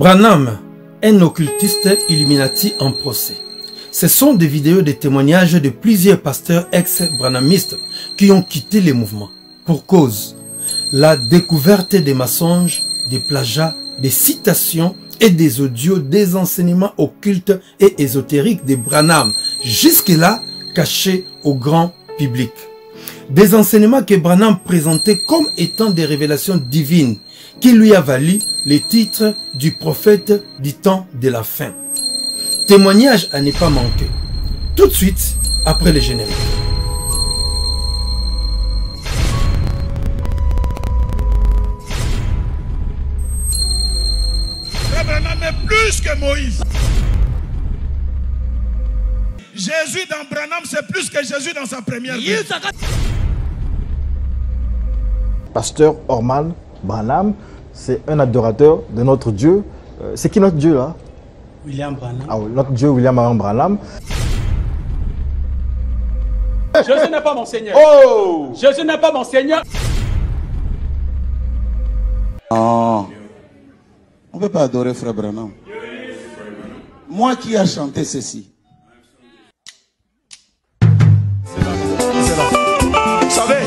Branham, un occultiste Illuminati en procès. Ce sont des vidéos de témoignages de plusieurs pasteurs ex-branhamistes qui ont quitté les mouvements. Pour cause, la découverte des mensonges, des plagiats, des citations et des audios des enseignements occultes et ésotériques de Branham, jusque-là cachés au grand public. Des enseignements que Branham présentait comme étant des révélations divines qui lui a valu le titre du prophète du temps de la fin. Témoignage à ne pas manquer. Tout de suite après le générique. Branham est plus que Moïse. Jésus dans Branham, c'est plus que Jésus dans sa première vie. Pasteur Orman Branham, c'est un adorateur de notre Dieu. C'est qui notre Dieu là? William Branham. Ah oui, notre Dieu William Marrion Branham. Jésus n'est pas mon Seigneur. Oh! Jésus n'est pas mon Seigneur. Non. On ne peut pas adorer frère Branham. Moi qui ai chanté ceci. Vous savez,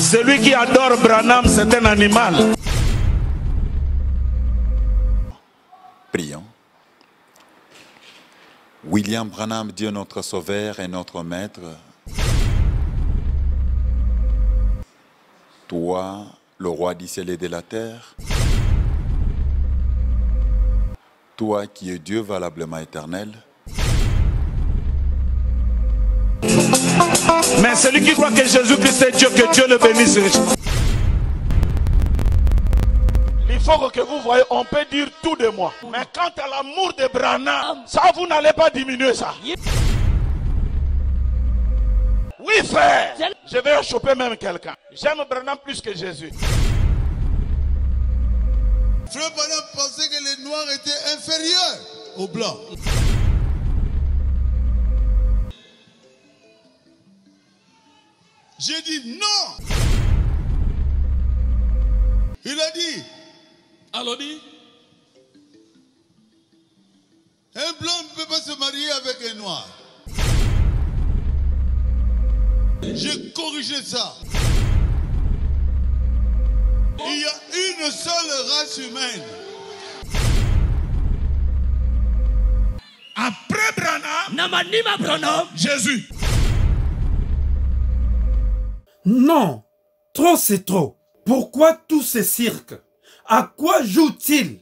celui qui adore Branham, c'est un animal. Prions. William Branham, Dieu notre Sauveur et notre Maître, toi, le roi du ciel et de la terre, toi qui es Dieu valablement éternel. Mais celui qui croit que Jésus-Christ est Dieu, que Dieu le bénisse. Il faut que vous voyez, on peut dire tout de moi. Mais quant à l'amour de Branham, ça vous n'allez pas diminuer ça. Oui frère, je vais choper même quelqu'un. J'aime Branham plus que Jésus. Frère Branham pensait que les noirs étaient inférieurs aux blancs. J'ai dit non. Il a dit. Alors dit. Un blanc ne peut pas se marier avec un noir. J'ai corrigé ça. Il y a une seule race humaine. Après Branham, Jésus. Non, trop c'est trop. Pourquoi tout ce cirque? À quoi joue-t-il?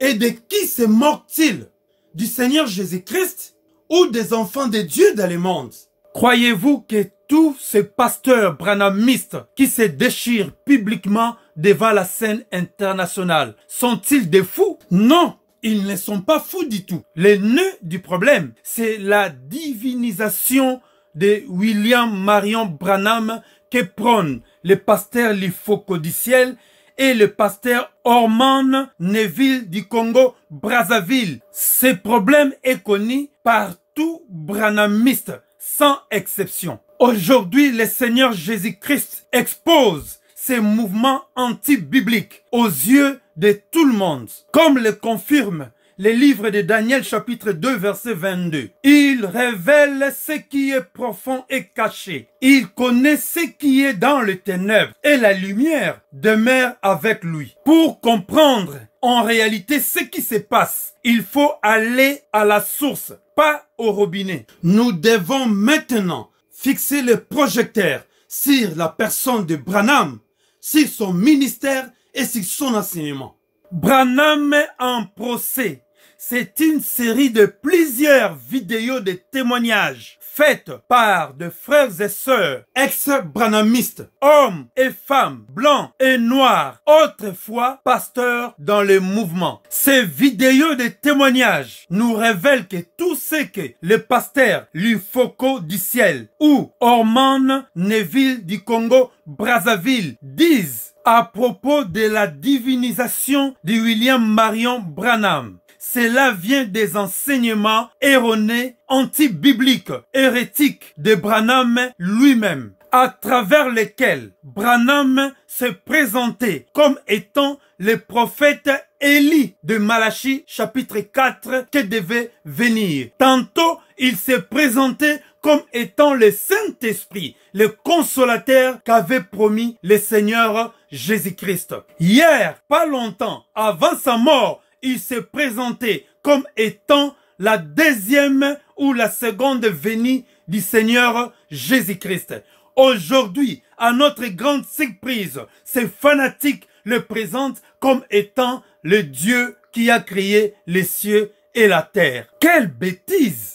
Et de qui se moque-t-il? Du Seigneur Jésus-Christ ou des enfants de Dieu dans le monde? Croyez-vous que tous ces pasteurs branhamistes qui se déchirent publiquement devant la scène internationale sont-ils des fous? Non, ils ne sont pas fous du tout. Le nœud du problème, c'est la divinisation de William Marrion Branham que prônent le pasteur Lifokodiciel et le pasteur Orman Neville du Congo Brazzaville. Ce problème est connu par tout branhamiste, sans exception. Aujourd'hui, le Seigneur Jésus-Christ expose ces mouvements anti-bibliques aux yeux de tout le monde, comme le confirme le livre de Daniel chapitre 2 verset 22. Il révèle ce qui est profond et caché. Il connaît ce qui est dans les ténèbres et la lumière demeure avec lui. Pour comprendre en réalité ce qui se passe, il faut aller à la source, pas au robinet. Nous devons maintenant fixer le projecteur sur la personne de Branham, sur son ministère et sur son enseignement. Branham en procès. C'est une série de plusieurs vidéos de témoignages faites par des frères et sœurs ex-branhamistes, hommes et femmes, blancs et noirs, autrefois pasteurs dans le mouvement. Ces vidéos de témoignages nous révèlent que tout ce que le pasteur Lifokodiciel ou Orman Neville du Congo Brazzaville disent à propos de la divinisation de William Marrion Branham. Cela vient des enseignements erronés, anti-bibliques, hérétiques de Branham lui-même. à travers lesquels Branham se présentait comme étant le prophète Élie de Malachie chapitre 4 qui devait venir. Tantôt, il se présentait comme étant le Saint-Esprit, le consolateur qu'avait promis le Seigneur Jésus-Christ. Hier, pas longtemps avant sa mort, il se présentait comme étant la deuxième ou la seconde venue du Seigneur Jésus-Christ. Aujourd'hui, à notre grande surprise, ces fanatiques le présentent comme étant le Dieu qui a créé les cieux et la terre. Quelle bêtise!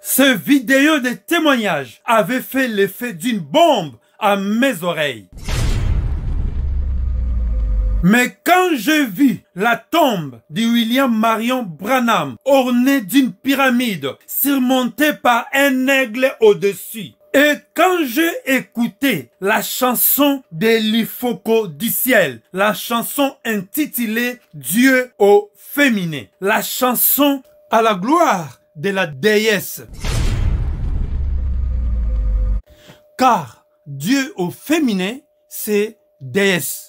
Ce vidéo de témoignage avait fait l'effet d'une bombe à mes oreilles. Mais quand j'ai vu la tombe de William Marrion Branham ornée d'une pyramide surmontée par un aigle au-dessus, et quand j'ai écouté la chanson de Lifokodiciel, la chanson intitulée Dieu au féminin, la chanson à la gloire de la déesse, car Dieu au féminin c'est déesse.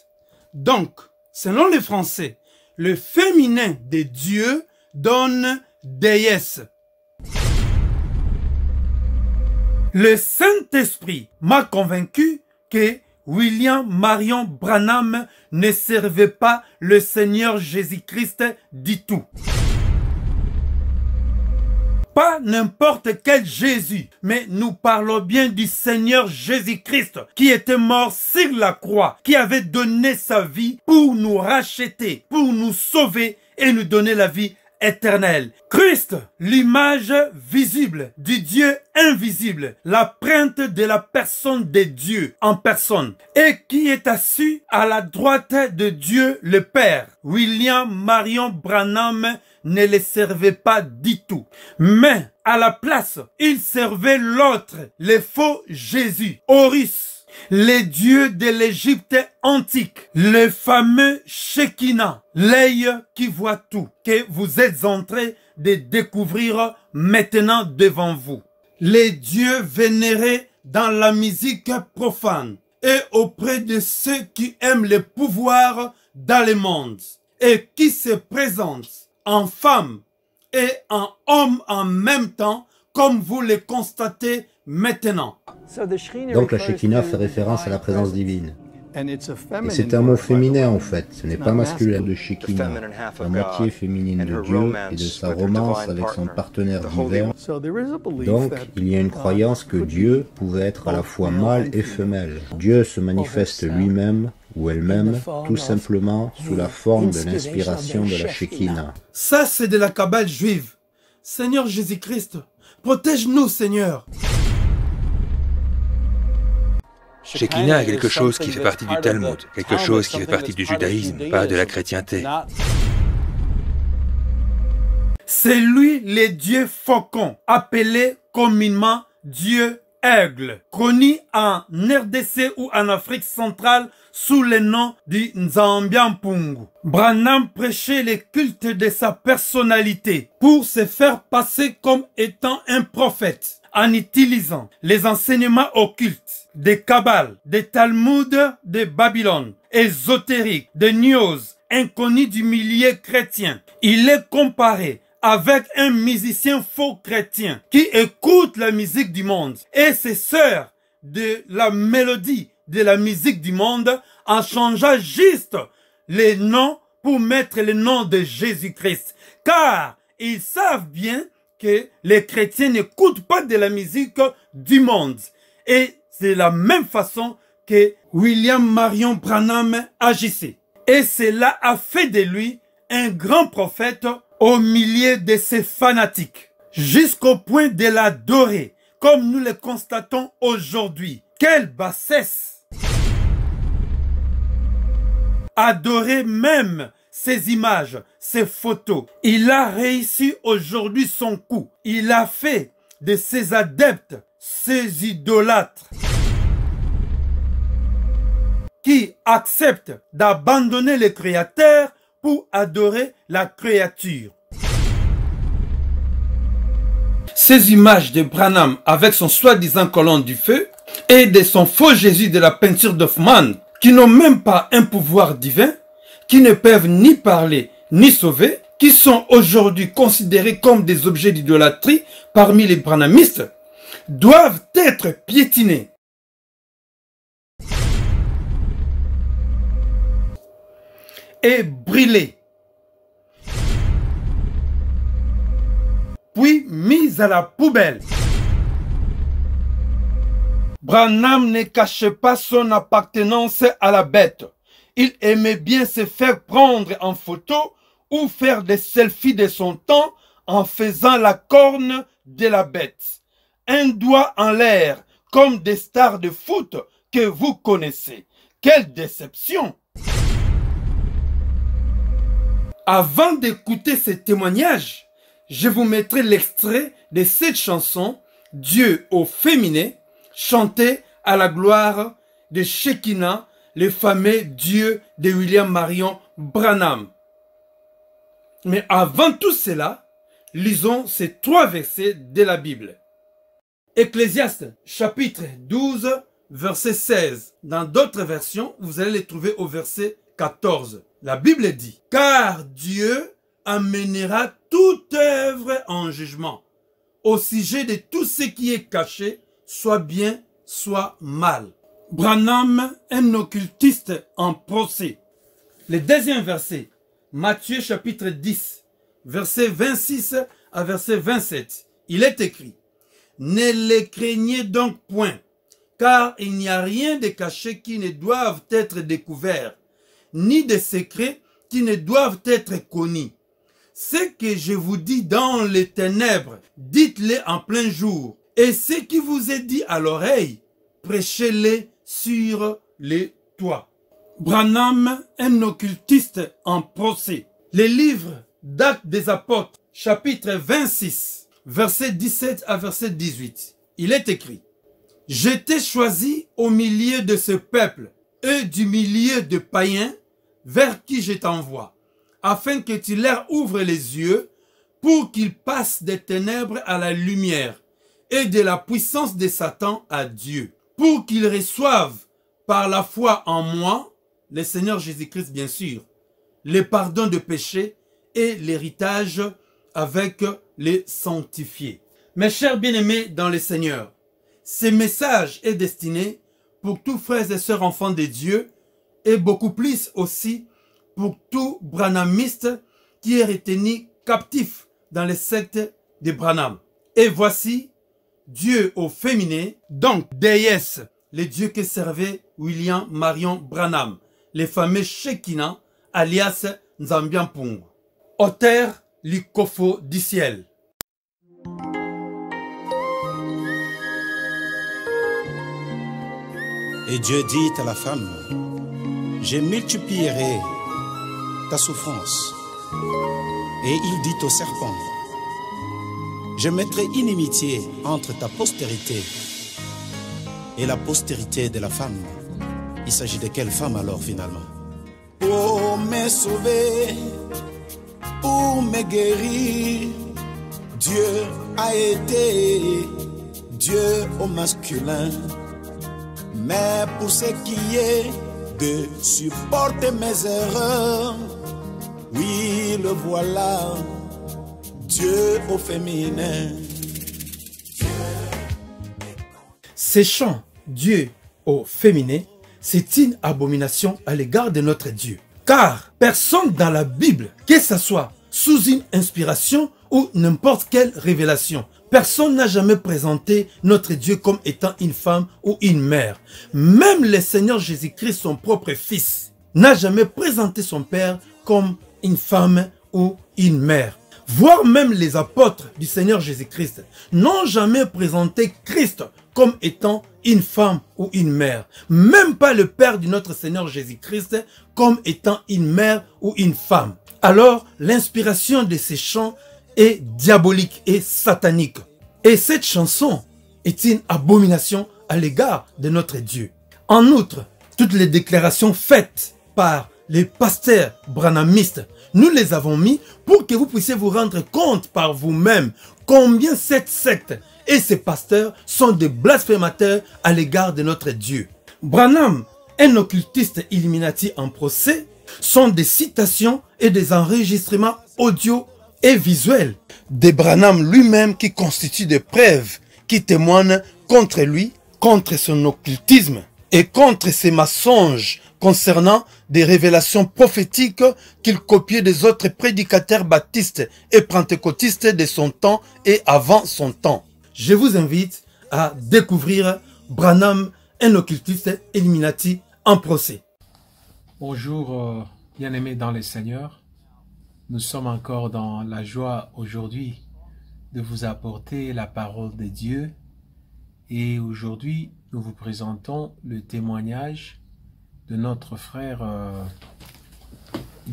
Donc, selon les Français, le féminin de Dieu donne déesse. Le Saint-Esprit m'a convaincu que William Marrion Branham ne servait pas le Seigneur Jésus-Christ du tout. Pas n'importe quel Jésus, mais nous parlons bien du Seigneur Jésus-Christ qui était mort sur la croix, qui avait donné sa vie pour nous racheter, pour nous sauver et nous donner la vie éternelle. Christ, l'image visible du Dieu invisible, la prente de la personne de Dieu en personne et qui est assis à la droite de Dieu le Père. William Marrion Branham ne les servait pas du tout. Mais à la place, il servait l'autre, le faux Jésus, Horus, les dieux de l'Égypte antique, le fameux Shekinah, l'œil qui voit tout, que vous êtes en train de découvrir maintenant devant vous. Les dieux vénérés dans la musique profane et auprès de ceux qui aiment le pouvoir dans le monde et qui se présentent en femme et en homme en même temps, comme vous le constatez maintenant. Donc la Shekinah fait référence à la présence divine. Et c'est un mot féminin en fait, ce n'est pas masculin. De Shekinah, la moitié féminine de Dieu et de sa romance avec son partenaire divin. Donc, il y a une croyance que Dieu pouvait être à la fois mâle et femelle. Dieu se manifeste lui-même ou elle-même, tout simplement sous la forme de l'inspiration de la Shekinah. Ça, c'est de la Kabbale juive. Seigneur Jésus-Christ, protège-nous, Seigneur. Shekinah est quelque chose qui fait partie du Talmud, quelque chose qui fait partie du judaïsme, pas de la chrétienté. C'est lui le dieu faucon, appelé communément dieu aigle, connu en RDC ou en Afrique centrale sous le nom du Nzambi a Mpungu. Branham prêchait les cultes de sa personnalité pour se faire passer comme étant un prophète, en utilisant les enseignements occultes des Kabbales, des Talmuds de Babylone, ésotériques, des news, inconnus du milieu chrétien. Il est comparé avec un musicien faux chrétien qui écoute la musique du monde et ses sœurs de la mélodie de la musique du monde en changeant juste les noms pour mettre le nom de Jésus-Christ. Car ils savent bien que les chrétiens n'écoutent pas de la musique du monde. Et c'est la même façon que William Marrion Branham agissait. Et cela a fait de lui un grand prophète au milieu de ses fanatiques, jusqu'au point de l'adorer, comme nous le constatons aujourd'hui. Quelle bassesse! Adorer même ces images, ces photos. Il a réussi aujourd'hui son coup. Il a fait de ses adeptes, ses idolâtres, qui acceptent d'abandonner le Créateur pour adorer la créature. Ces images de Branham avec son soi-disant colonne du feu et de son faux Jésus de la peinture d'Hoffmann qui n'ont même pas un pouvoir divin, qui ne peuvent ni parler ni sauver, qui sont aujourd'hui considérés comme des objets d'idolâtrie parmi les branhamistes, doivent être piétinés. Et brûlés. Puis mis à la poubelle. Branham ne cachait pas son appartenance à la bête. Il aimait bien se faire prendre en photo ou faire des selfies de son temps en faisant la corne de la bête. Un doigt en l'air, comme des stars de foot que vous connaissez. Quelle déception! Avant d'écouter ces témoignages, je vous mettrai l'extrait de cette chanson « Dieu au féminin » chantée à la gloire de Shekinah, le fameux Dieu de William Marion Branham. Mais avant tout cela, lisons ces trois versets de la Bible. Ecclésiaste, chapitre 12, verset 16. Dans d'autres versions, vous allez les trouver au verset 14. La Bible dit « Car Dieu amènera toute œuvre en jugement, au sujet de tout ce qui est caché, soit bien, soit mal. » Branham, un occultiste en procès. Le deuxième verset, Matthieu chapitre 10, verset 26 à verset 27. Il est écrit « Ne les craignez donc point, car il n'y a rien de caché qui ne doive être découvert, ni de secrets qui ne doivent être connus. Ce que je vous dis dans les ténèbres, dites-les en plein jour. Et ce qui vous est dit à l'oreille, prêchez-les sur les toits. » Branham, un occultiste en procès. Les livres d'Actes des Apôtres, chapitre 26, versets 17 à verset 18. Il est écrit « J'étais choisi au milieu de ce peuple, et du milieu de païens, vers qui je t'envoie, afin que tu leur ouvres les yeux, pour qu'ils passent des ténèbres à la lumière, et de la puissance de Satan à Dieu, pour qu'ils reçoivent, par la foi en moi, le Seigneur Jésus-Christ bien sûr, le pardon de péché et l'héritage avec les sanctifiés. » Mes chers bien-aimés dans le Seigneur, ce message est destiné pour tous frères et sœurs enfants de Dieu, et beaucoup plus aussi pour tout branhamiste qui est retenu captif dans les sectes de Branham. Et voici Dieu au féminin, donc déesse, le Dieu que servait William Marion Branham, le fameux Shekinah, alias Nzambi a Mpungu. Auteur Lifokodiciel. Et Dieu dit à la femme, je multiplierai ta souffrance. Et il dit au serpent, je mettrai inimitié entre ta postérité et la postérité de la femme. Il s'agit de quelle femme alors finalement? Pour me sauver, pour me guérir, Dieu a été Dieu au masculin. Mais pour ce qui est de supporter mes erreurs, oui, le voilà, Dieu au féminin. Ces chants, Dieu au féminin, c'est une abomination à l'égard de notre Dieu. Car personne dans la Bible, que ce soit sous une inspiration ou n'importe quelle révélation, personne n'a jamais présenté notre Dieu comme étant une femme ou une mère. Même le Seigneur Jésus-Christ, son propre fils, n'a jamais présenté son père comme une femme ou une mère. Voire même les apôtres du Seigneur Jésus-Christ n'ont jamais présenté Christ comme étant une femme ou une mère. Même pas le père de notre Seigneur Jésus-Christ comme étant une mère ou une femme. Alors, l'inspiration de ces chants est diabolique et satanique. Et cette chanson est une abomination à l'égard de notre Dieu. En outre, toutes les déclarations faites par les pasteurs branhamistes, nous les avons mis pour que vous puissiez vous rendre compte par vous-même combien cette secte et ses pasteurs sont des blasphémateurs à l'égard de notre Dieu. Branham, un occultiste illuminati en procès, sont des citations et des enregistrements audio et visuels de Branham lui-même qui constituent des preuves qui témoignent contre lui, contre son occultisme et contre ses mensonges concernant des révélations prophétiques qu'il copiait des autres prédicateurs baptistes et pentecôtistes de son temps et avant son temps. Je vous invite à découvrir Branham, un occultiste illuminati en procès. Bonjour, bien-aimés dans le Seigneur. Nous sommes encore dans la joie aujourd'hui de vous apporter la parole de Dieu. Et aujourd'hui, nous vous présentons le témoignage de notre frère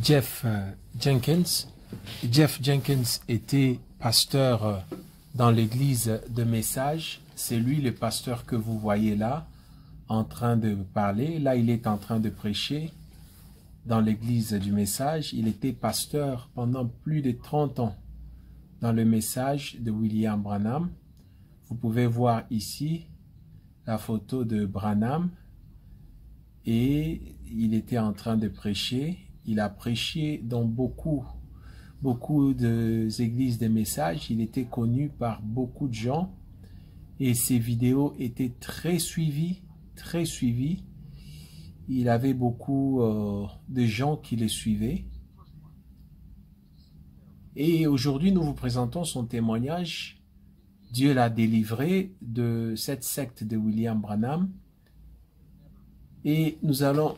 Jeff Jenkins. Jeff Jenkins était pasteur dans l'église de Message. C'est lui le pasteur que vous voyez là, en train de parler. Là, il est en train de prêcher dans l'église du Message. Il était pasteur pendant plus de 30 ans dans le Message de William Branham. Vous pouvez voir ici la photo de Branham et il était en train de prêcher. Il a prêché dans beaucoup d'églises de Message. Il était connu par beaucoup de gens et ses vidéos étaient très suivies, très suivies. Il avait beaucoup de gens qui le suivaient. Et aujourd'hui, nous vous présentons son témoignage. Dieu l'a délivré de cette secte de William Branham. Et nous allons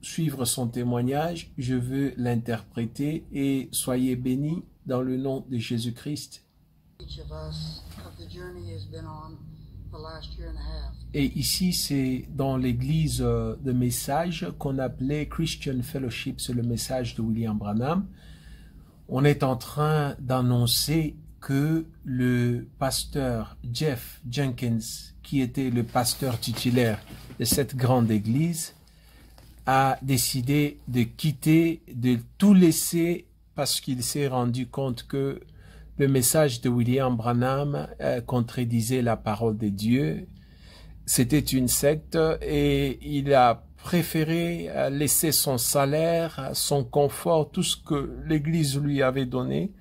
suivre son témoignage. Je veux l'interpréter et soyez bénis dans le nom de Jésus-Christ. Et ici, c'est dans l'église de Message qu'on appelait Christian Fellowship, c'est le Message de William Branham. On est en train d'annoncer que le pasteur Jeff Jenkins, qui était le pasteur titulaire de cette grande église, a décidé de quitter, de tout laisser parce qu'il s'est rendu compte que le message de William Branham contredisait la parole de Dieu. C'était une secte et il a préféré laisser son salaire, son confort, tout ce que l'Église lui avait donné.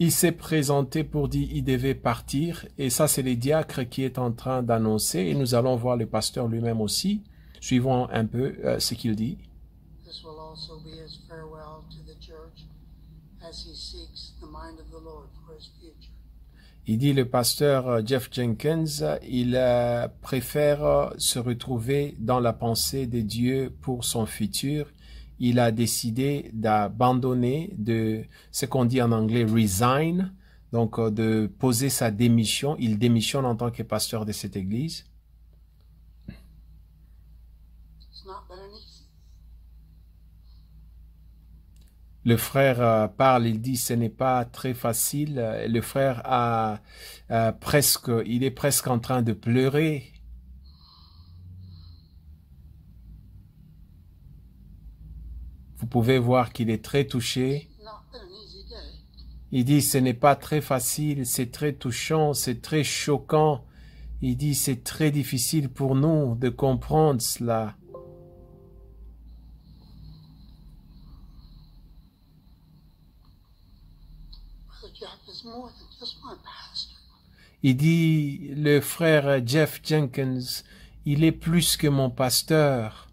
Il s'est présenté pour dire qu'il devait partir. Et ça, c'est le diacre qui est en train d'annoncer. Et nous allons voir le pasteur lui-même aussi. Suivons un peu ce qu'il dit. Il dit, le pasteur Jeff Jenkins, il préfère se retrouver dans la pensée de Dieu pour son futur. Il a décidé d'abandonner, de ce qu'on dit en anglais « resign », donc de poser sa démission. Il démissionne en tant que pasteur de cette église. Le frère parle, il dit, ce n'est pas très facile. Le frère est presque en train de pleurer. Vous pouvez voir qu'il est très touché. Il dit, ce n'est pas très facile, c'est très touchant, c'est très choquant. Il dit, c'est très difficile pour nous de comprendre cela. Il dit, le frère Jeff Jenkins, il est plus que mon pasteur.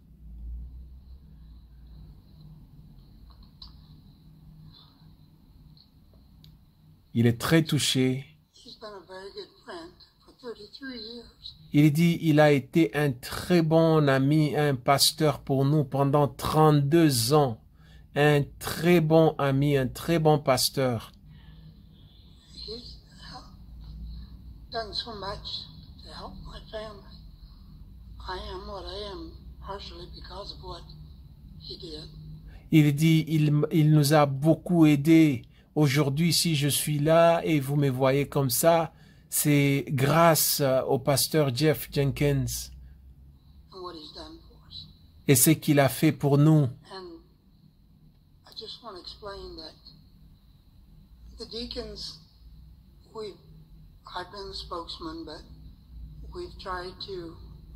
Il est très touché. Il dit, il a été un très bon ami, un pasteur pour nous pendant 32 ans. Un très bon ami, un très bon pasteur. Il dit, il nous a beaucoup aidés. Aujourd'hui, si je suis là et vous me voyez comme ça, c'est grâce au pasteur Jeff Jenkins et ce qu'il a fait pour nous.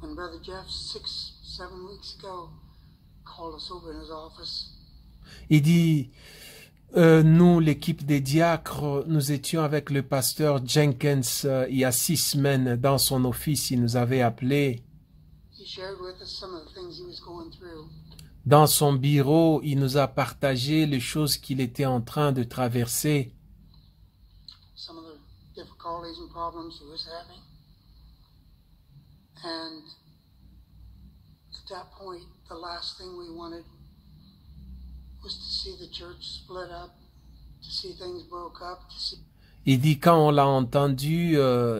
When Brother Jeff, 6, 7 weeks ago, called us over in his office. Il dit, nous, l'équipe des diacres, nous étions avec le pasteur Jenkins il y a 6 semaines dans son office, il nous avait appelés. He shared with us some of the things he was going through. Dans son bureau, il nous a partagé les choses qu'il était en train de traverser. Some of the difficulties and problems he was having. And at that point, the last thing we wanted was to see the church split up, to see things broke up. To see... Il dit, quand on l'a entendu,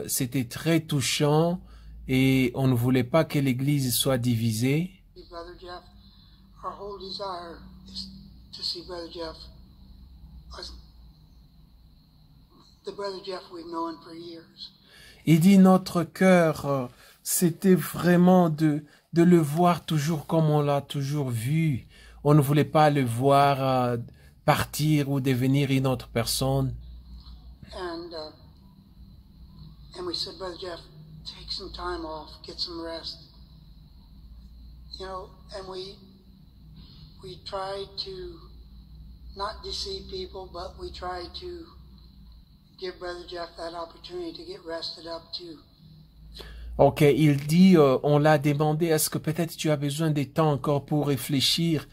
c'était très touchant et on ne voulait pas que l'Église soit divisée. Brother Jeff, our whole desire is to see Brother Jeff, the Brother Jeff we've known for years. Il dit, notre cœur, c'était vraiment de le voir toujours comme on l'a toujours vu. On ne voulait pas le voir partir ou devenir une autre personne. And we said, Brother Jeff, take some time off, get some rest. You know, and we tried to not deceive people, but we tried to give Brother Jeff that opportunity to get rested up too. Ok, il dit, on l'a demandé, est-ce que peut-être tu as besoin de temps encore pour réfléchir?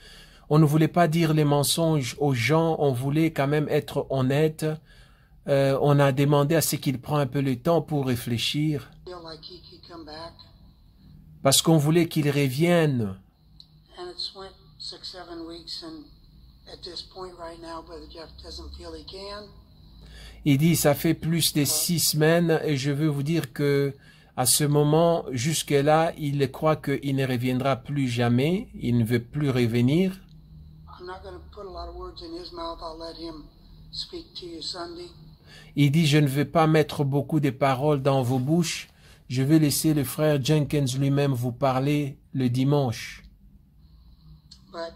On ne voulait pas dire les mensonges aux gens, on voulait quand même être honnête. On a demandé à ce qu'il prenne un peu le temps pour réfléchir. Parce qu'on voulait qu'il revienne. Il dit, ça fait plus de 6 semaines et je veux vous dire que à ce moment, jusque-là, il croit qu'il ne reviendra plus jamais, il ne veut plus revenir. Il dit, je ne vais pas mettre beaucoup de paroles dans vos bouches, je vais laisser le frère Jenkins lui-même vous parler le dimanche. But,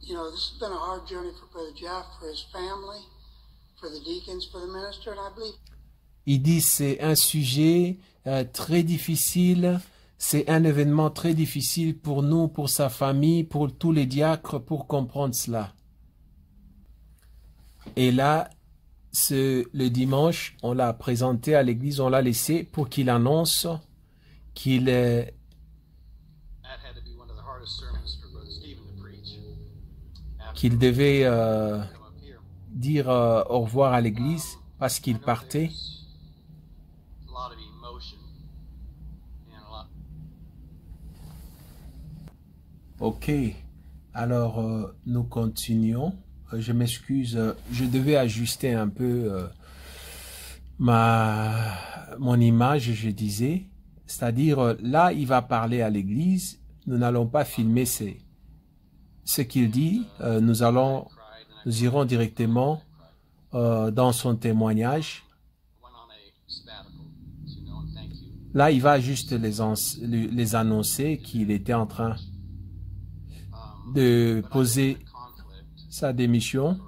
you know, this has been a hard journey for Brother Jeff, for his family. Il dit, c'est un sujet très difficile, c'est un événement très difficile pour nous, pour sa famille, pour tous les diacres, pour comprendre cela. Et là, le dimanche, on l'a présenté à l'église, on l'a laissé pour qu'il annonce qu'il est... qu'il devait... dire au revoir à l'église parce qu'il partait. Ok, alors nous continuons. Je m'excuse, je devais ajuster un peu mon image, je disais. C'est-à-dire, là, il va parler à l'église. Nous n'allons pas filmer ce qu'il dit. Nous irons directement dans son témoignage. Là, il va juste les annoncer qu'il était en train de poser sa démission.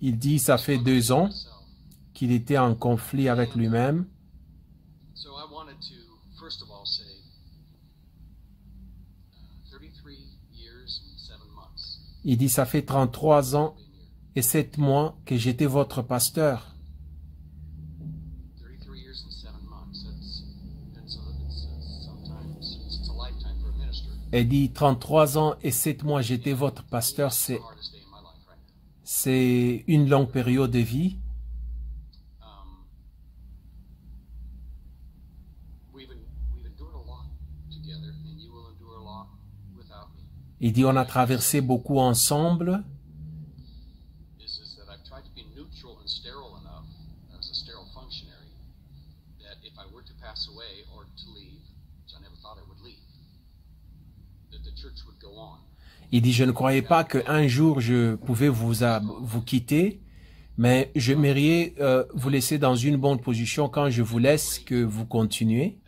Il dit, ça fait 2 ans qu'il était en conflit avec lui-même. Il dit, ça fait 33 ans et 7 mois que j'étais votre pasteur. Il dit, 33 ans et 7 mois, j'étais votre pasteur, c'est une longue période de vie. Il dit, on a traversé beaucoup ensemble. Il dit, je ne croyais pas qu'un jour je pouvais vous quitter, Mais j'aimerais vous laisser dans une bonne position quand je vous laisse que vous continuez.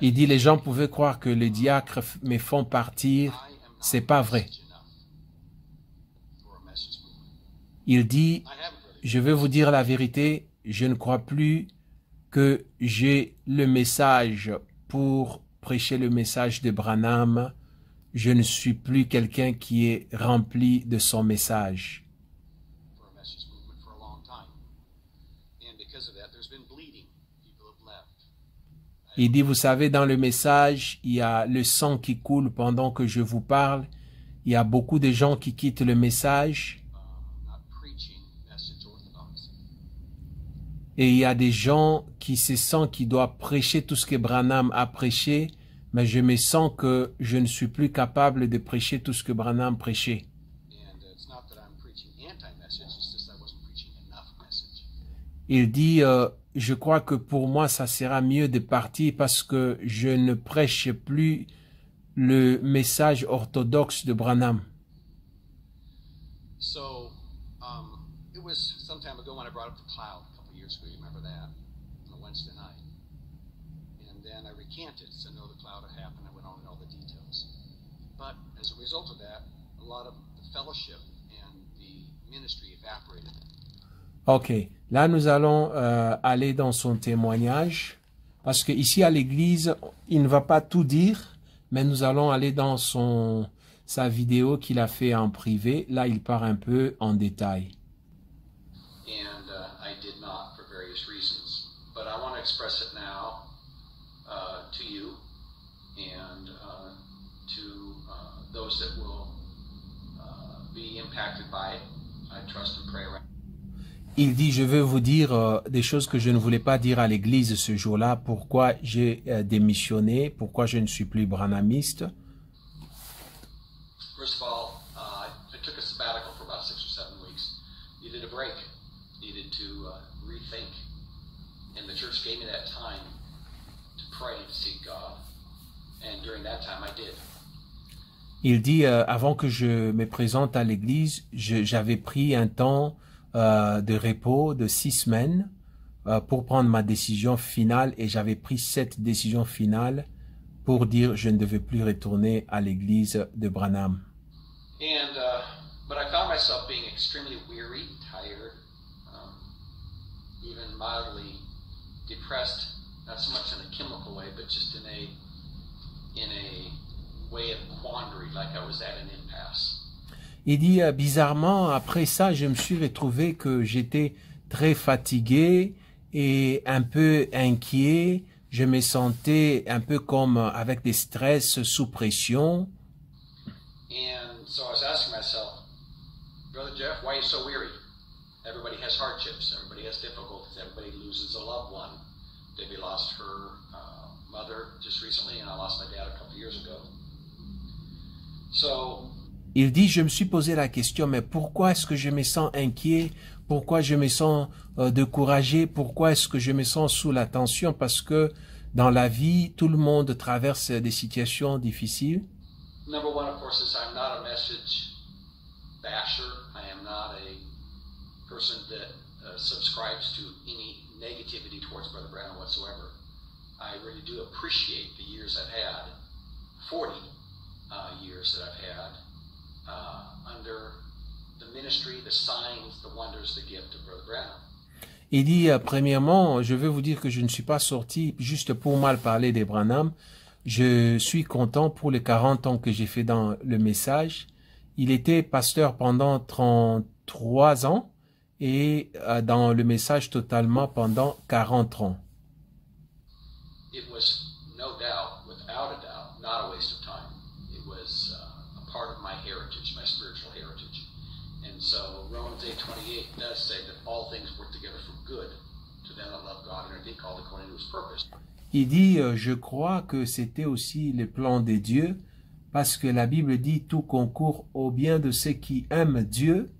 Il dit, les gens pouvaient croire que les diacres me font partir. C'est pas vrai. Il dit, je vais vous dire la vérité, je ne crois plus que j'ai le message pour prêcher le message de Branham. Je ne suis plus quelqu'un qui est rempli de son message. Il dit, vous savez, dans le message, il y a le sang qui coule pendant que je vous parle. Il y a beaucoup de gens qui quittent le message. Et il y a des gens qui se sentent qu'ils doivent prêcher tout ce que Branham a prêché, mais je me sens que je ne suis plus capable de prêcher tout ce que Branham prêchait. Il dit, je crois que pour moi, ça sera mieux de partir parce que je ne prêche plus le message orthodoxe de Branham. Ok. Là, nous allons aller dans son témoignage, parce que ici à l'église, il ne va pas tout dire, mais nous allons aller dans sa vidéo qu'il a fait en privé. Là, il part un peu en détail. And I did not for various reasons, but I want to express it now to you and to those that will be impacted by it. I trust and pray. Il dit, je veux vous dire des choses que je ne voulais pas dire à l'église ce jour-là, pourquoi j'ai démissionné, pourquoi je ne suis plus branhamiste. Il dit, avant que je me présente à l'église, j'avais pris un temps de repos de 6 semaines pour prendre ma décision finale, et j'avais pris cette décision finale pour dire je ne devais plus retourner à l'église de Branham. Il dit, bizarrement, après ça, je me suis retrouvé que j'étais très fatigué et un peu inquiet. Je me sentais un peu comme avec des stress, sous pression. Il dit, je me suis posé la question, mais pourquoi est-ce que je me sens inquiet? Pourquoi je me sens découragé? Pourquoi est-ce que je me sens sous la tension? Parce que dans la vie, tout le monde traverse des situations difficiles. Il dit, premièrement, je veux vous dire que je ne suis pas sorti juste pour mal parler des Branham. Je suis content pour les 40 ans que j'ai fait dans le message. Il était pasteur pendant 33 ans et dans le message totalement pendant 40 ans. It was no doubt, without a doubt, not a waste of time. It was a part of my heritage, my spiritual heritage. And so Romans 8:28 does say that all things work together for good to them that love God and are called according to his purpose. Il dit, je crois que c'était aussi le plan de Dieu, parce que la Bible dit tout concourt au bien de ceux qui aiment Dieu.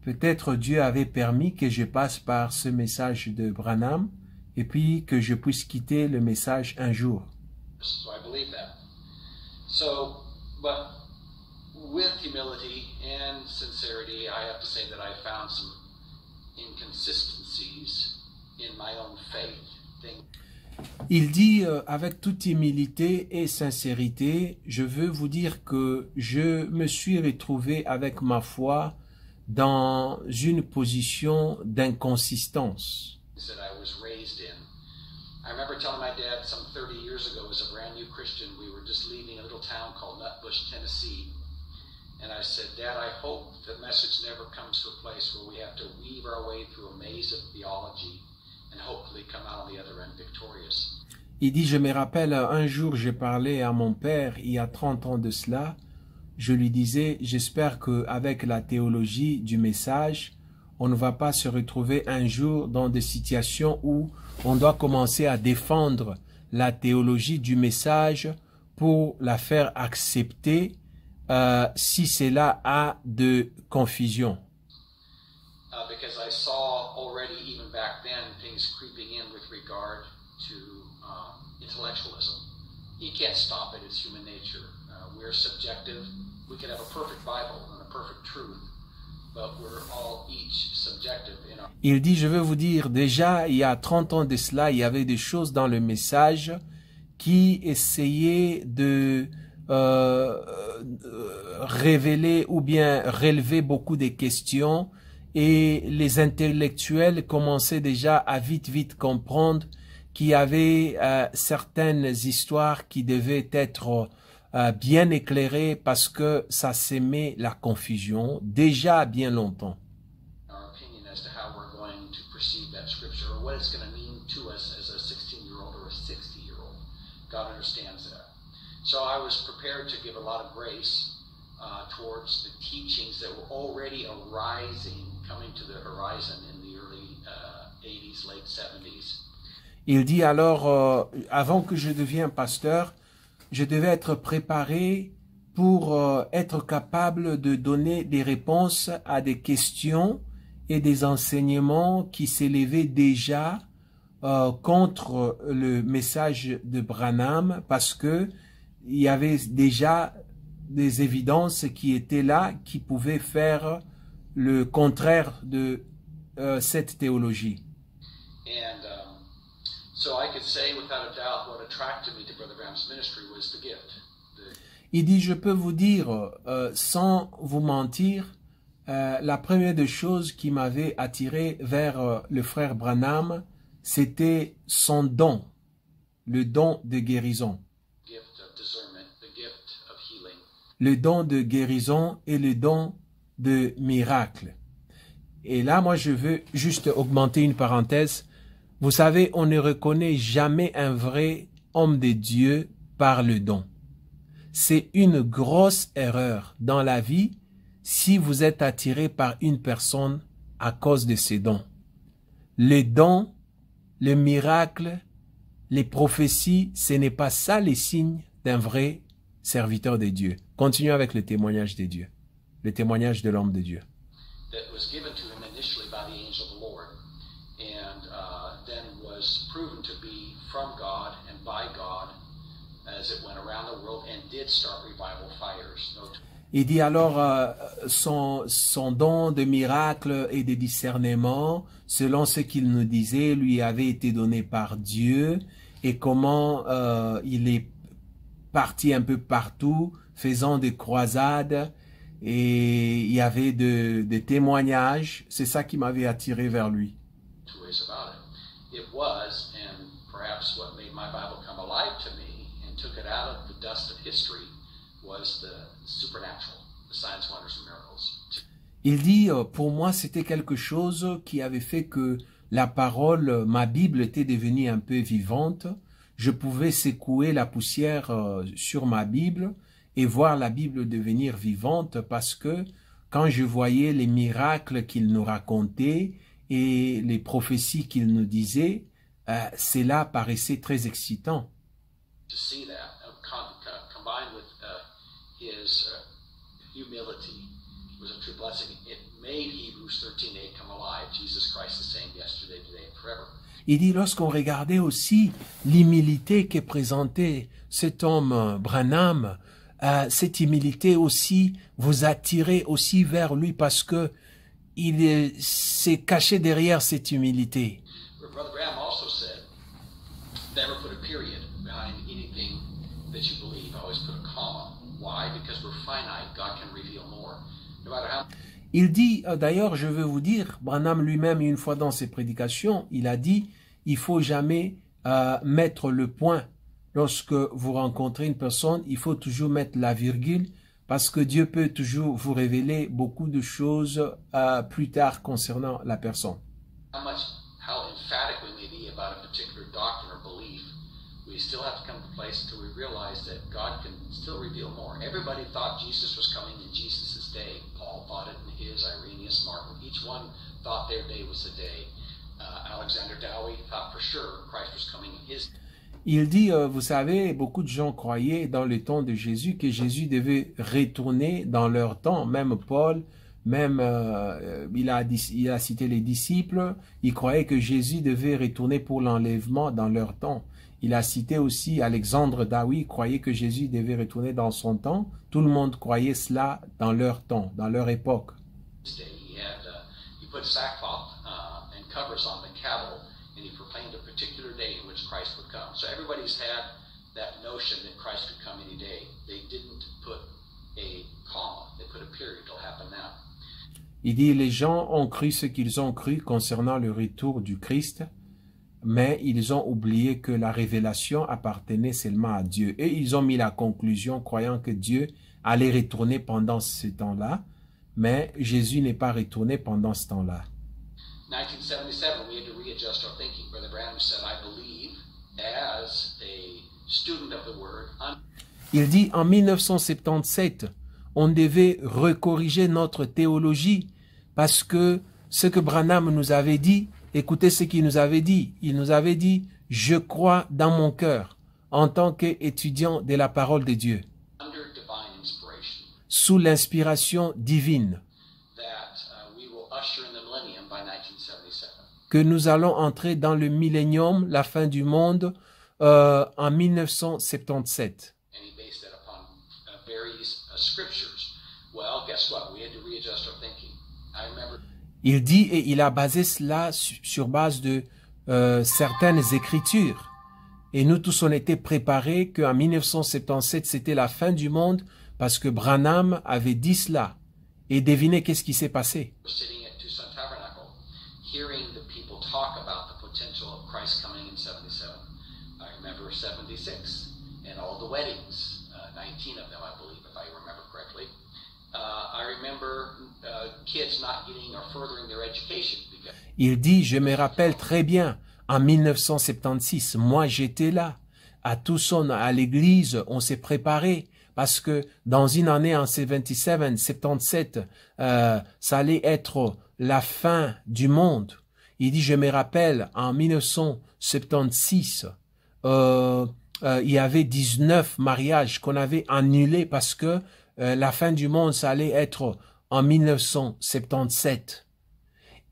Peut-être Dieu avait permis que je passe par ce message de Branham et puis que je puisse quitter le message un jour. So I believe that. So, but with humility and sincerity, I have to say that I found some inconsistencies in my own faith. Il dit avec toute humilité et sincérité, je veux vous dire que je me suis retrouvé avec ma foi dans une position d'inconsistance. I remember telling my dad some 30 years ago, as a brand new Christian, we were just leaving a little town called Nutbush, Tennessee, and I said, Dad, I hope the message never comes to a place where we have to weave our way through a maze of theology and hopefully come out on the other end victorious. Il dit, je me rappelle, un jour j'ai parlé à mon père, il y a 30 ans de cela, je lui disais, j'espère qu'avec la théologie du message, on ne va pas se retrouver un jour dans des situations où on doit commencer à défendre la théologie du message pour la faire accepter si cela a de confusion. Il dit, je veux vous dire, déjà il y a 30 ans de cela, il y avait des choses dans le message qui essayaient de révéler ou bien relever beaucoup de questions, et les intellectuels commençaient déjà à vite comprendre qu'il y avait certaines histoires qui devaient être bien éclairé, parce que ça s'émet la confusion déjà bien longtemps. Il dit alors, avant que je devienne pasteur, je devais être préparé pour être capable de donner des réponses à des questions et des enseignements qui s'élevaient déjà contre le message de Branham, parce que il y avait déjà des évidences qui étaient là, qui pouvaient faire le contraire de cette théologie. Il dit, je peux vous dire, sans vous mentir, la première des choses qui m'avait attiré vers le frère Branham, c'était son don, le don de guérison. Le don de guérison et le don de miracle. Et là, moi, je veux juste augmenter une parenthèse. Vous savez, on ne reconnaît jamais un vrai homme de Dieu par le don. C'est une grosse erreur dans la vie si vous êtes attiré par une personne à cause de ses dons. Les dons, les miracles, les prophéties, ce n'est pas ça les signes d'un vrai serviteur de Dieu. Continuons avec le témoignage de Dieu, le témoignage de l'homme de Dieu. Il dit alors, son don de miracle et de discernement, selon ce qu'il nous disait, lui avait été donné par Dieu, et comment il est parti un peu partout, faisant des croisades, et il y avait des témoignages. C'est ça qui m'avait attiré vers lui. Il dit, pour moi, c'était quelque chose qui avait fait que la parole, ma Bible, était devenue un peu vivante. Je pouvais secouer la poussière sur ma Bible et voir la Bible devenir vivante, parce que quand je voyais les miracles qu'il nous racontait et les prophéties qu'il nous disait, cela paraissait très excitant. was a true blessing. It made Hebrews 13:8 come alive. Jesus Christ the same yesterday, today and forever. Il dit, lorsqu'on regardait aussi l'humilité que présentait cet homme Branham, cette humilité aussi vous attirait aussi vers lui parce que il s'est caché derrière cette humilité. Il dit, d'ailleurs, je veux vous dire, Branham lui-même, une fois dans ses prédications, il a dit, il ne faut jamais mettre le point. Lorsque vous rencontrez une personne, il faut toujours mettre la virgule, parce que Dieu peut toujours vous révéler beaucoup de choses plus tard concernant la personne. Il dit, vous savez, beaucoup de gens croyaient dans le temps de Jésus que Jésus devait retourner dans leur temps. Même Paul, même il a cité les disciples, ils croyaient que Jésus devait retourner pour l'enlèvement dans leur temps. Il a cité aussi Alexandre Daoui, croyait que Jésus devait retourner dans son temps. Tout le monde croyait cela dans leur temps, dans leur époque. Il dit, les gens ont cru ce qu'ils ont cru concernant le retour du Christ, mais ils ont oublié que la révélation appartenait seulement à Dieu. Et ils ont mis la conclusion, croyant que Dieu allait retourner pendant ce temps-là, mais Jésus n'est pas retourné pendant ce temps-là. En 1977, we had to readjust our thinking. Brother Branham said, I believe, as a student of the word. Il dit, en 1977, on devait recorriger notre théologie parce que ce que Branham nous avait dit, écoutez ce qu'il nous avait dit. Il nous avait dit, je crois dans mon cœur en tant qu'étudiant de la parole de Dieu, sous l'inspiration divine, que nous allons entrer dans le millénium, la fin du monde, en 1977. Il dit, et il a basé cela sur base de certaines écritures. Et nous tous, on était préparés qu'en 1977, c'était la fin du monde, parce que Branham avait dit cela. Et devinez qu'est-ce qui s'est passé. Il dit, je me rappelle très bien, en 1976, moi j'étais là, à Tucson, à l'église, on s'est préparé, parce que dans une année, en 77, ça allait être la fin du monde. Il dit, je me rappelle, en 1976, il y avait 19 mariages qu'on avait annulés parce que la fin du monde, ça allait être en 1977.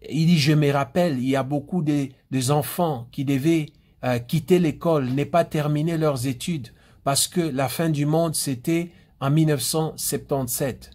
Il dit, je me rappelle, il y a beaucoup des enfants qui devaient quitter l'école, ne pas terminer leurs études, parce que la fin du monde, c'était en 1977.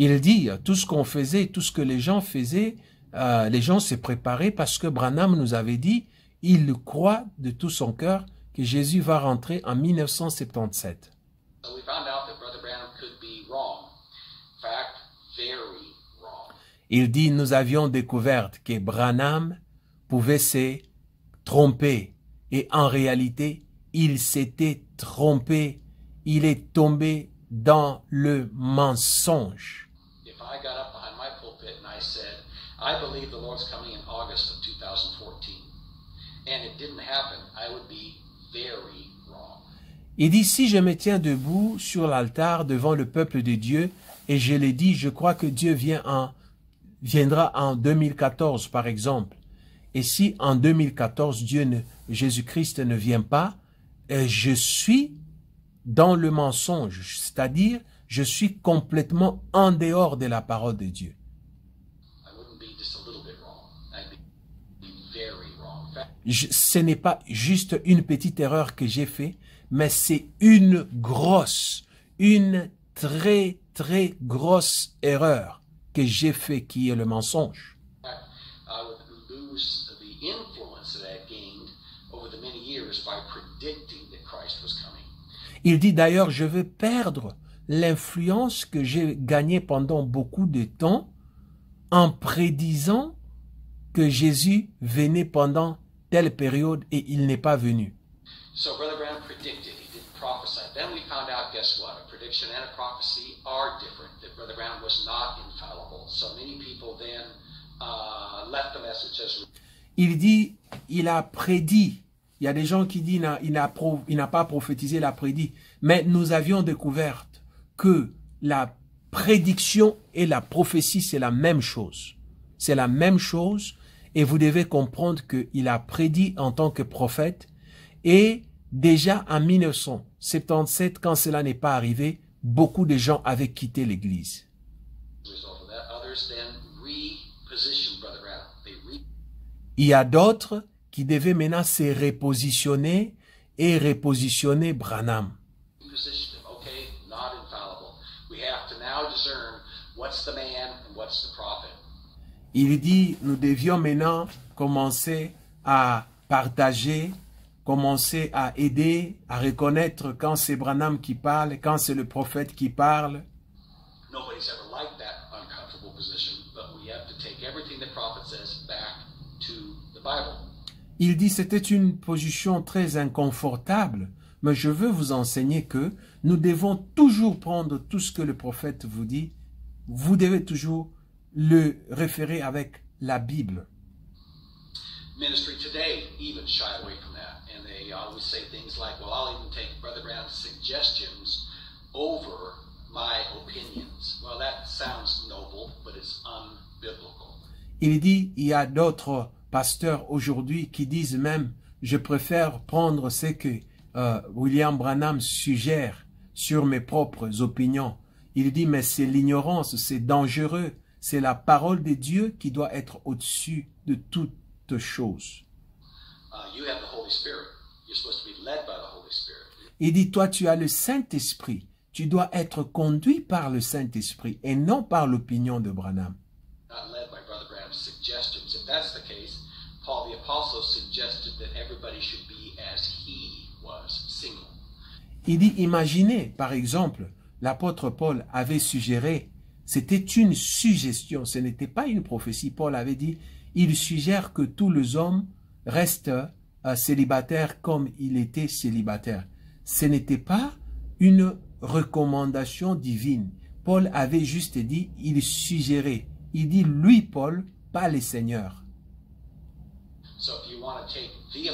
Il dit, tout ce qu'on faisait, tout ce que les gens faisaient, les gens se préparaient parce que Branham nous avait dit, il croit de tout son cœur que Jésus va rentrer en 1977. Il dit, nous avions découvert que Branham pouvait se tromper. Et en réalité, il s'était trompé. Il est tombé dans le mensonge. Il dit, si je me tiens debout sur l'altar devant le peuple de Dieu, et je l'ai dit, je crois que Dieu viendra en 2014, par exemple. Et si en 2014, Jésus-Christ ne vient pas, je suis dans le mensonge, c'est-à-dire je suis complètement en dehors de la parole de Dieu. Ce n'est pas juste une petite erreur que j'ai faite, mais c'est une grosse, une très, très grosse erreur que j'ai faite qui est le mensonge. Il dit d'ailleurs, je vais perdre l'influence que j'ai gagnée pendant beaucoup de temps en prédisant que Jésus venait pendant telle période et il n'est pas venu. Il dit, il a prédit. Il y a des gens qui disent il n'a pas prophétisé, il a prédit. Mais nous avions découvert que la prédiction et la prophétie, c'est la même chose. C'est la même chose. Et vous devez comprendre qu'il a prédit en tant que prophète. Et déjà en 1977, quand cela n'est pas arrivé, beaucoup de gens avaient quitté l'Église. Il y a d'autres qui devaient maintenant se repositionner et repositionner Branham. Il dit, nous devions maintenant commencer à partager, commencer à aider, à reconnaître quand c'est Branham qui parle, quand c'est le prophète qui parle. Il dit, c'était une position très inconfortable, mais je veux vous enseigner que nous devons toujours prendre tout ce que le prophète vous dit, vous devez toujours le référer avec la Bible. Il dit, il y a d'autres pasteurs aujourd'hui qui disent même, je préfère prendre ce que William Branham suggère sur mes propres opinions. Il dit, mais c'est l'ignorance, c'est dangereux, c'est la parole de Dieu qui doit être au-dessus de toute chose. Il dit, toi tu as le Saint-Esprit, tu dois être conduit par le Saint-Esprit et non par l'opinion de Branham. Il dit, imaginez, par exemple, l'apôtre Paul avait suggéré, c'était une suggestion, ce n'était pas une prophétie. Paul avait dit, il suggère que tous les hommes restent célibataires comme il était célibataire. Ce n'était pas une recommandation divine. Paul avait juste dit, il suggérait. Il dit, lui, Paul, pas les seigneurs. Il dit, vous savez,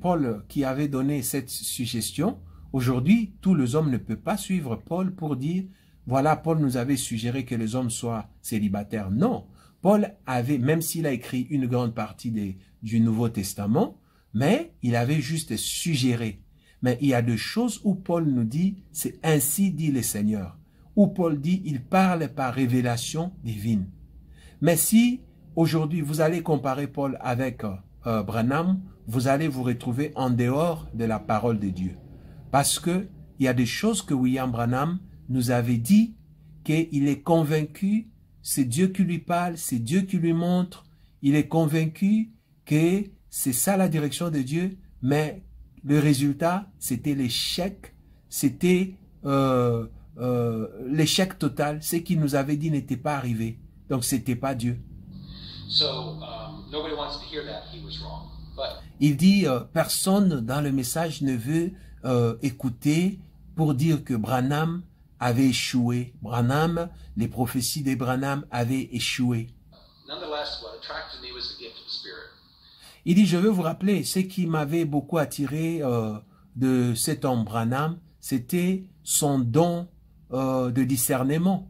Paul qui avait donné cette suggestion, aujourd'hui, tous les hommes ne peuvent pas suivre Paul pour dire, voilà, Paul nous avait suggéré que les hommes soient célibataires. Non, Paul avait, même s'il a écrit une grande partie du Nouveau Testament, mais il avait juste suggéré. Mais il y a des choses où Paul nous dit, c'est ainsi dit le Seigneur. Où Paul dit, il parle par révélation divine. Mais si aujourd'hui vous allez comparer Paul avec Branham, vous allez vous retrouver en dehors de la parole de Dieu. Parce que il y a des choses que William Branham nous avait dit, qu'il est convaincu, c'est Dieu qui lui parle, c'est Dieu qui lui montre, il est convaincu que c'est ça la direction de Dieu, mais Le résultat, c'était l'échec, c'était l'échec total. Ce qu'il nous avait dit n'était pas arrivé. Donc, ce n'était pas Dieu. Il dit, personne dans le message ne veut écouter pour dire que Branham avait échoué. Branham, les prophéties de Branham avaient échoué. Il dit, je veux vous rappeler, ce qui m'avait beaucoup attiré de cet homme Branham, c'était son don de discernement.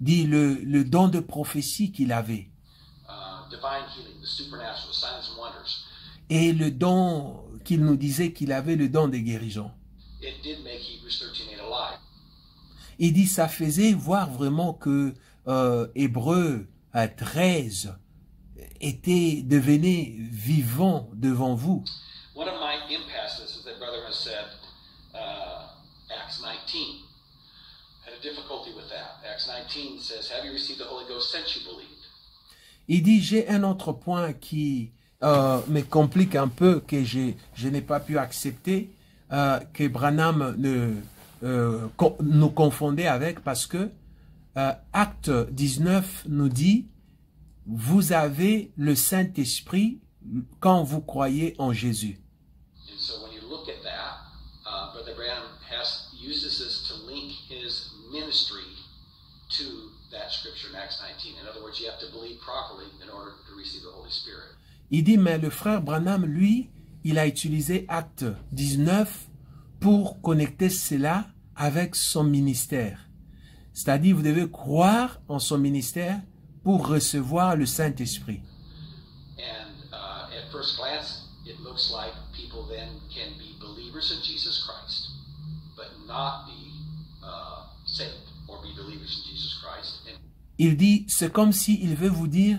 Dit le don de prophétie qu'il avait. Et le don qu'il nous disait qu'il avait, le don des guérisons. Il dit, ça faisait voir vraiment que Hébreux 13 était devenu vivant devant vous. Il dit, j'ai un autre point qui me complique un peu, que je n'ai pas pu accepter, que Branham ne, nous confondait avec, parce que Acte 19 nous dit, vous avez le Saint-Esprit quand vous croyez en Jésus. Il dit, mais le frère Branham, lui, il a utilisé Acte 19 pour connecter cela avec son ministère. C'est-à-dire, vous devez croire en son ministère pour recevoir le Saint-Esprit. Il dit, c'est comme s'il veut vous dire,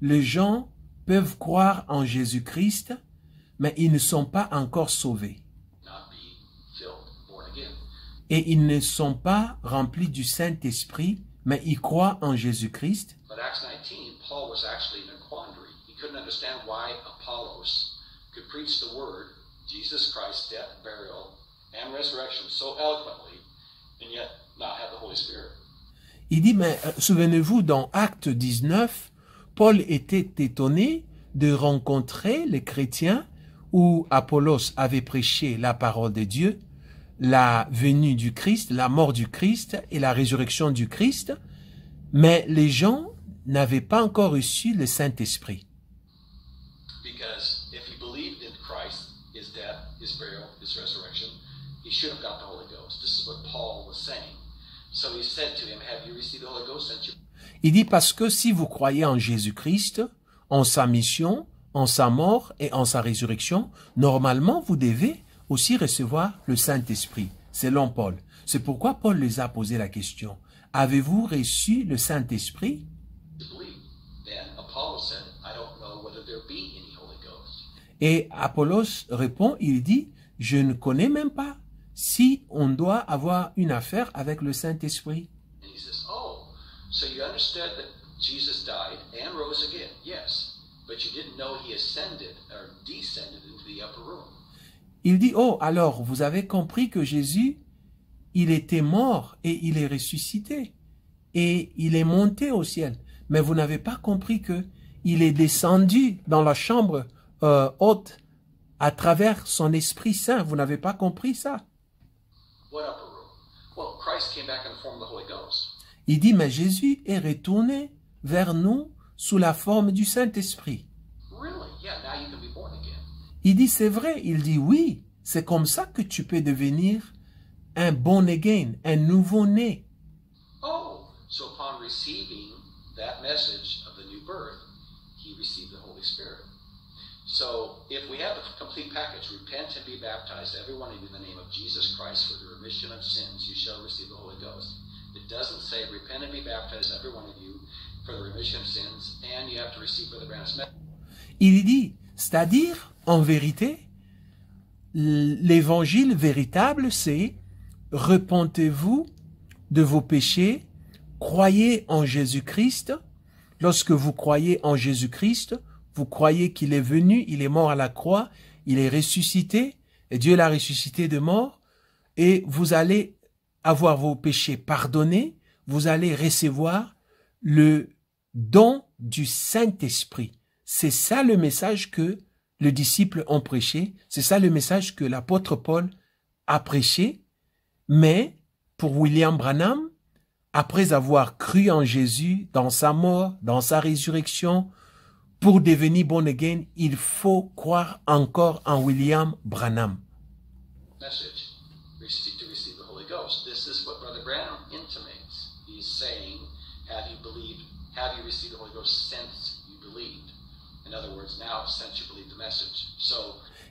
les gens peuvent croire en Jésus-Christ, mais ils ne sont pas encore sauvés. Et ils ne sont pas remplis du Saint-Esprit, mais ils croient en Jésus-Christ. Il dit, mais souvenez-vous, dans Actes 19, Paul était étonné de rencontrer les chrétiens où Apollos avait prêché la parole de Dieu, la venue du Christ, la mort du Christ et la résurrection du Christ, mais les gens n'avaient pas encore reçu le Saint-Esprit. Il dit, parce que si vous croyez en Jésus-Christ, en sa mission, en sa mort et en sa résurrection, normalement vous devez aussi recevoir le Saint-Esprit, selon Paul. C'est pourquoi Paul les a posé la question. Avez-vous reçu le Saint-Esprit? Et Apollos répond, il dit, je ne connais même pas si on doit avoir une affaire avec le Saint-Esprit. Il dit, oh, alors, vous avez compris que Jésus, il était mort et il est ressuscité. Et il est monté au ciel. Mais vous n'avez pas compris que il est descendu dans la chambre haute à travers son Esprit Saint. Vous n'avez pas compris ça. Il dit, mais Jésus est retourné vers nous sous la forme du Saint-Esprit. Il dit, c'est vrai. Il dit, oui, c'est comme ça que tu peux devenir un born again, un nouveau-né. Il dit, c'est-à-dire, en vérité, l'évangile véritable, c'est « Repentez-vous de vos péchés, croyez en Jésus-Christ, Lorsque vous croyez en Jésus-Christ, vous croyez qu'il est venu, il est mort à la croix, il est ressuscité, et Dieu l'a ressuscité de mort, et vous allez avoir vos péchés pardonnés, vous allez recevoir le don du Saint-Esprit. C'est ça le message que les disciples ont prêché, c'est ça le message que l'apôtre Paul a prêché, mais pour William Branham, après avoir cru en Jésus, dans sa mort, dans sa résurrection, pour devenir born again, il faut croire encore en William Branham.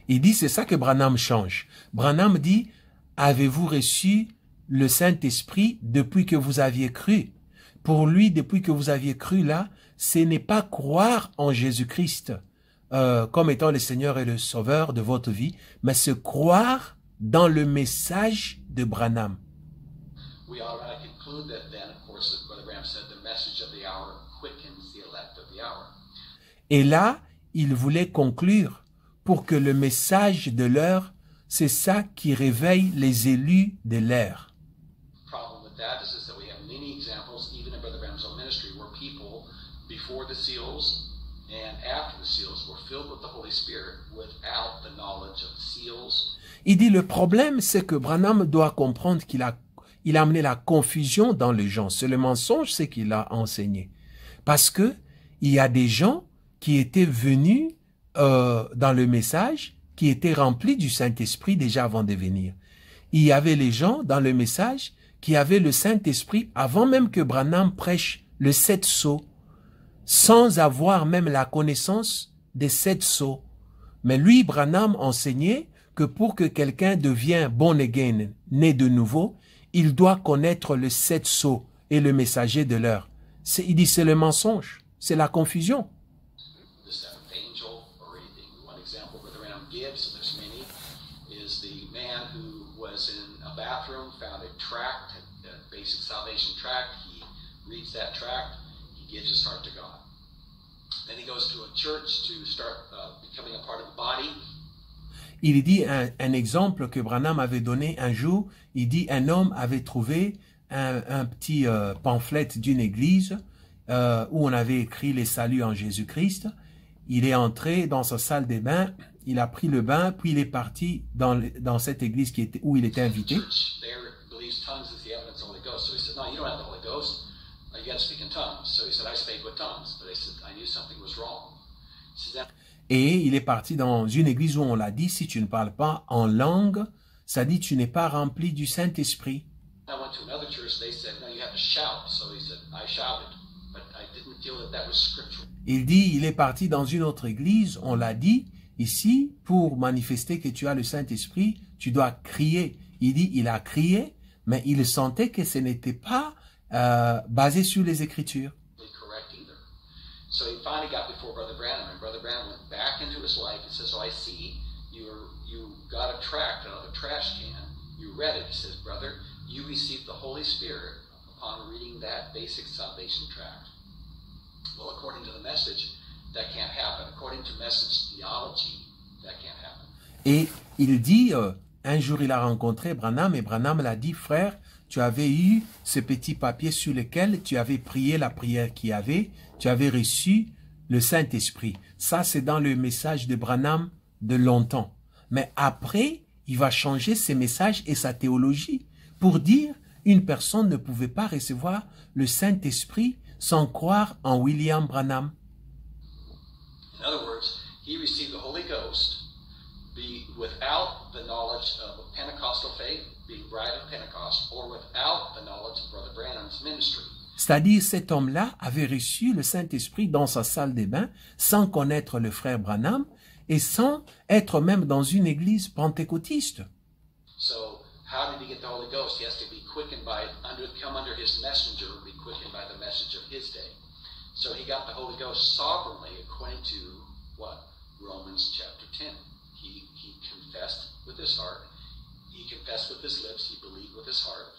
Il dit, c'est ça que Branham change. Branham dit, avez-vous reçu le Saint-Esprit depuis que vous aviez cru? Pour lui, depuis que vous aviez cru là, ce n'est pas croire en Jésus-Christ comme étant le Seigneur et le Sauveur de votre vie, mais se croire dans le message de Branham. Et là, il voulait conclure pour que le message de l'heure, c'est ça qui réveille les élus de l'heure. Il dit, le problème, c'est que Branham doit comprendre qu'il a amené la confusion dans les gens. C'est le mensonge, c'est qu'il a enseigné. Parce que il y a des gens qui étaient venus dans le message, qui étaient remplis du Saint-Esprit déjà avant de venir. Il y avait les gens dans le message qui avaient le Saint-Esprit avant même que Branham prêche le sept sceaux, sans avoir même la connaissance des sept sceaux. Mais lui, Branham, enseignait que pour que quelqu'un devienne born again, né de nouveau, il doit connaître le sept sceaux et le messager de l'heure. Il dit, c'est le mensonge, c'est la confusion. Il dit un exemple que Branham avait donné un jour. Il dit, un homme avait trouvé un petit pamphlet d'une église où on avait écrit les saluts en Jésus-Christ. Il est entré dans sa salle des bains, il a pris le bain, puis il est parti dans cette église où il était invité. Et il est parti dans une église où on l'a dit, si tu ne parles pas en langue, ça dit tu n'es pas rempli du Saint-Esprit. Il dit, il est parti dans une autre église, on l'a dit, ici, pour manifester que tu as le Saint-Esprit, tu dois crier. Il dit, il a crié, mais il sentait que ce n'était pas basé sur les Écritures. Et il dit, un jour il a rencontré Branham et Branham l'a dit, frère, tu avais eu ce petit papier sur lequel tu avais prié la prière qu'il y avait, tu avais reçu le Saint-Esprit. Ça, c'est dans le message de Branham de longtemps. Mais après, il va changer ses messages et sa théologie pour dire, une personne ne pouvait pas recevoir le Saint-Esprit sans croire en William Branham. In other words, he received the Holy Ghost without the knowledge of a Pentecostal faith, being bride of Pentecost, or without the knowledge of Brother Branham's ministry. C'est-à-dire, cet homme-là avait reçu le Saint-Esprit dans sa salle des bains, sans connaître le frère Branham, et sans être même dans une église pentecôtiste. So, how did he get the Holy Ghost? He has to be quickened by, come under his messenger, be quickened by the message of his day. So he got the Holy Ghost sovereignly according to what? Romans chapter 10. He confessed with his heart. He confessed with his lips. He believed with his heart.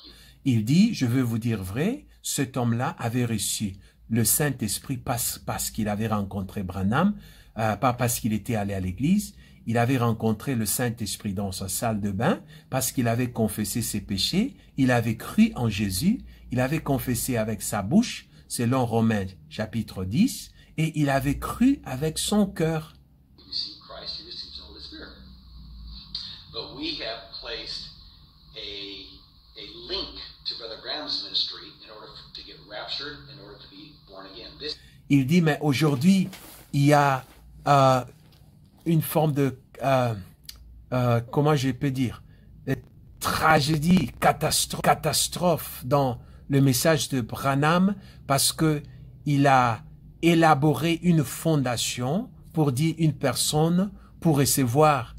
Il dit, je veux vous dire vrai, cet homme-là avait reçu le Saint-Esprit parce qu'il avait rencontré Branham, pas parce qu'il était allé à l'église. Il avait rencontré le Saint-Esprit dans sa salle de bain parce qu'il avait confessé ses péchés, il avait cru en Jésus, il avait confessé avec sa bouche, selon Romains chapitre 10, et il avait cru avec son cœur. Il dit, mais aujourd'hui, il y a une forme de, comment je peux dire, tragédie, catastrophe dans le message de Branham, parce que il a élaboré une fondation pour dire une personne pour recevoir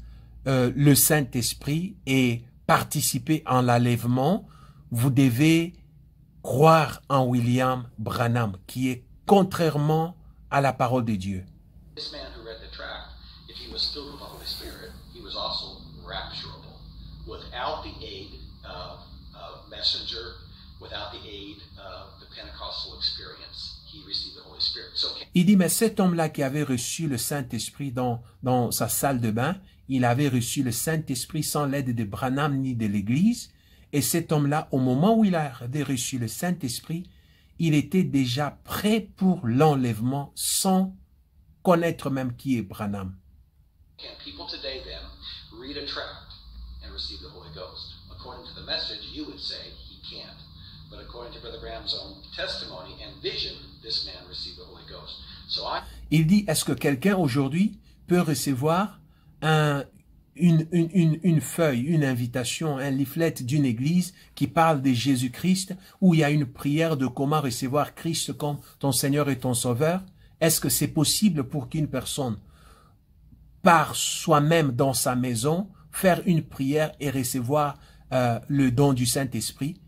le Saint-Esprit et participer en l'enlèvement. Vous devez croire en William Branham, qui est contrairement à la parole de Dieu. Il dit, mais cet homme-là qui avait reçu le Saint-Esprit dans sa salle de bain, il avait reçu le Saint-Esprit sans l'aide de Branham ni de l'Église, et cet homme-là, au moment où il a reçu le Saint-Esprit, il était déjà prêt pour l'enlèvement sans connaître même qui est Branham. Il dit, est-ce que quelqu'un aujourd'hui peut recevoir une feuille, une invitation, un leaflet d'une église qui parle de Jésus-Christ, où il y a une prière de comment recevoir Christ comme ton Seigneur et ton Sauveur? Est-ce que c'est possible pour qu'une personne, par soi-même dans sa maison, faire une prière et recevoir le don du Saint-Esprit?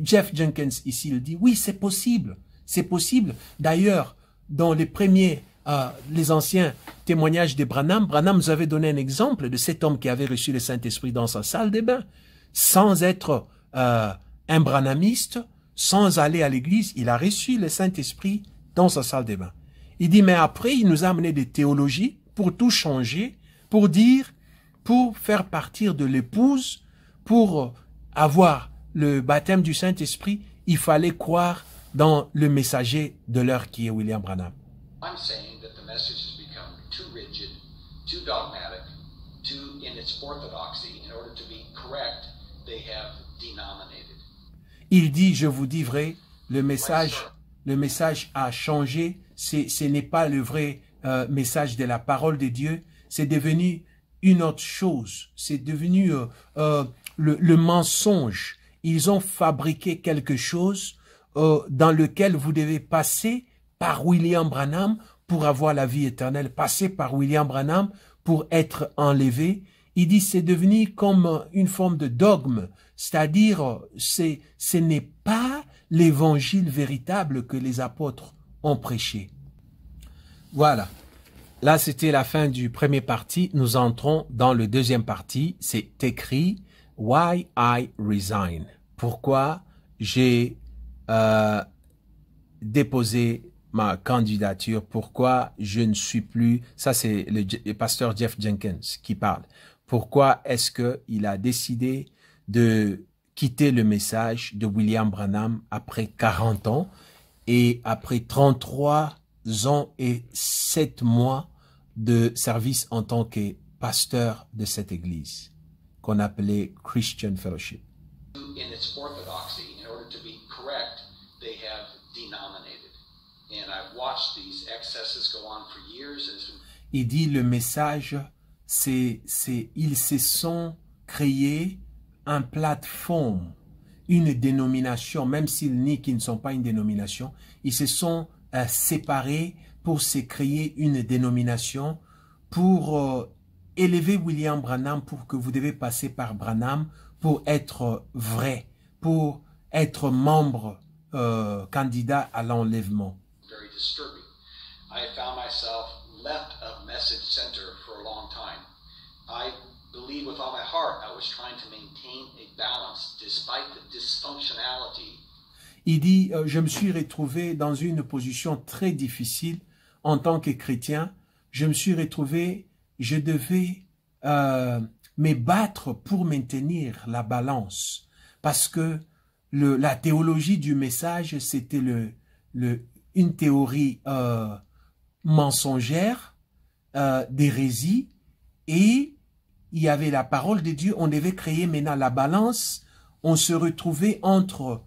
Jeff Jenkins, ici, il dit, oui, c'est possible, c'est possible. D'ailleurs, dans les premiers, les anciens témoignages de Branham, Branham nous avait donné un exemple de cet homme qui avait reçu le Saint-Esprit dans sa salle de bain. Sans être un branhamiste, sans aller à l'église, il a reçu le Saint-Esprit dans sa salle de bain. Il dit, mais après, il nous a amené des théologies pour tout changer, pour dire, pour faire partir de l'épouse, pour avoir le baptême du Saint-Esprit, il fallait croire dans le messager de l'heure qui est William Branham. Il dit, je vous dis vrai, le message a changé, ce n'est pas le vrai message de la parole de Dieu, c'est devenu une autre chose, c'est devenu le mensonge. Ils ont fabriqué quelque chose dans lequel vous devez passer par William Branham pour avoir la vie éternelle, passer par William Branham pour être enlevé. Il dit, c'est devenu comme une forme de dogme, c'est-à-dire ce n'est pas l'évangile véritable que les apôtres ont prêché. Voilà, là c'était la fin du premier parti, nous entrons dans le deuxième parti, c'est écrit « Why I resign ». Pourquoi j'ai déposé ma candidature, pourquoi je ne suis plus... Ça, c'est le pasteur Jeff Jenkins qui parle. Pourquoi est-ce qu'il a décidé de quitter le message de William Branham après 40 ans et après 33 ans et 7 mois de service en tant que pasteur de cette église qu'on appelait Christian Fellowship. In its orthodoxy, in order to be correct, they have denominated. And I've watched these excesses go on for years. Il dit, le message, ils se sont créés une plateforme, une dénomination, même s'ils nient qu'ils ne sont pas une dénomination, ils se sont séparés pour se créer une dénomination, pour élever William Branham, pour que vous devez passer par Branham, pour être vrai, pour être membre candidat à l'enlèvement. Il dit, je me suis retrouvé dans une position très difficile en tant que chrétien. Je me suis retrouvé, je devais me battre pour maintenir la balance. Parce que la théologie du message, c'était une théorie mensongère, d'hérésie, et il y avait la parole de Dieu. On devait créer maintenant la balance. On se retrouvait entre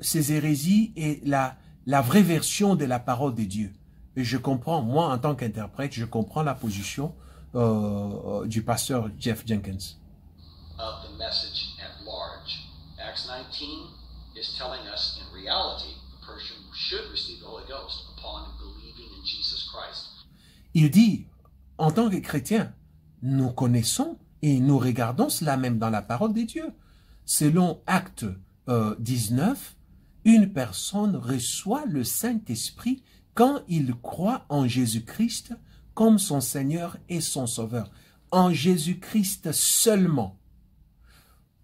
ces hérésies et la vraie version de la parole de Dieu. Et je comprends, moi en tant qu'interprète, je comprends la position du pasteur Jeff Jenkins. Of the message at large. Acts 19 is telling us in reality the person should receive the Holy Ghost upon believing in Jesus Christ. Il dit, en tant que chrétiens, nous connaissons et nous regardons cela même dans la parole de Dieu. Selon Actes 19, une personne reçoit le Saint-Esprit quand il croit en Jésus-Christ comme son Seigneur et son Sauveur. En Jésus-Christ seulement.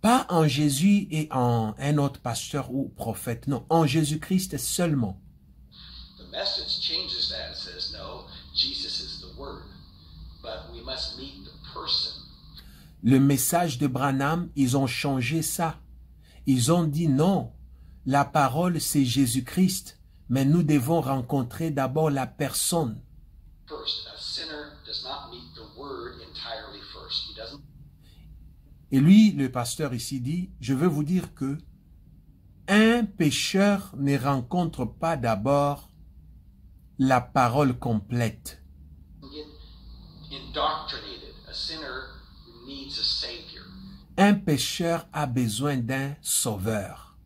Pas en Jésus et en un autre pasteur ou prophète. Non, en Jésus-Christ seulement. The message changes that. It says, no, Jesus is the word, but we must meet the person. Le message de Branham, ils ont changé ça. Ils ont dit non, la parole c'est Jésus-Christ, mais nous devons rencontrer d'abord la personne. Et lui, le pasteur ici dit, je veux vous dire que un pécheur ne rencontre pas d'abord la parole complète. Un pécheur a besoin d'un sauveur.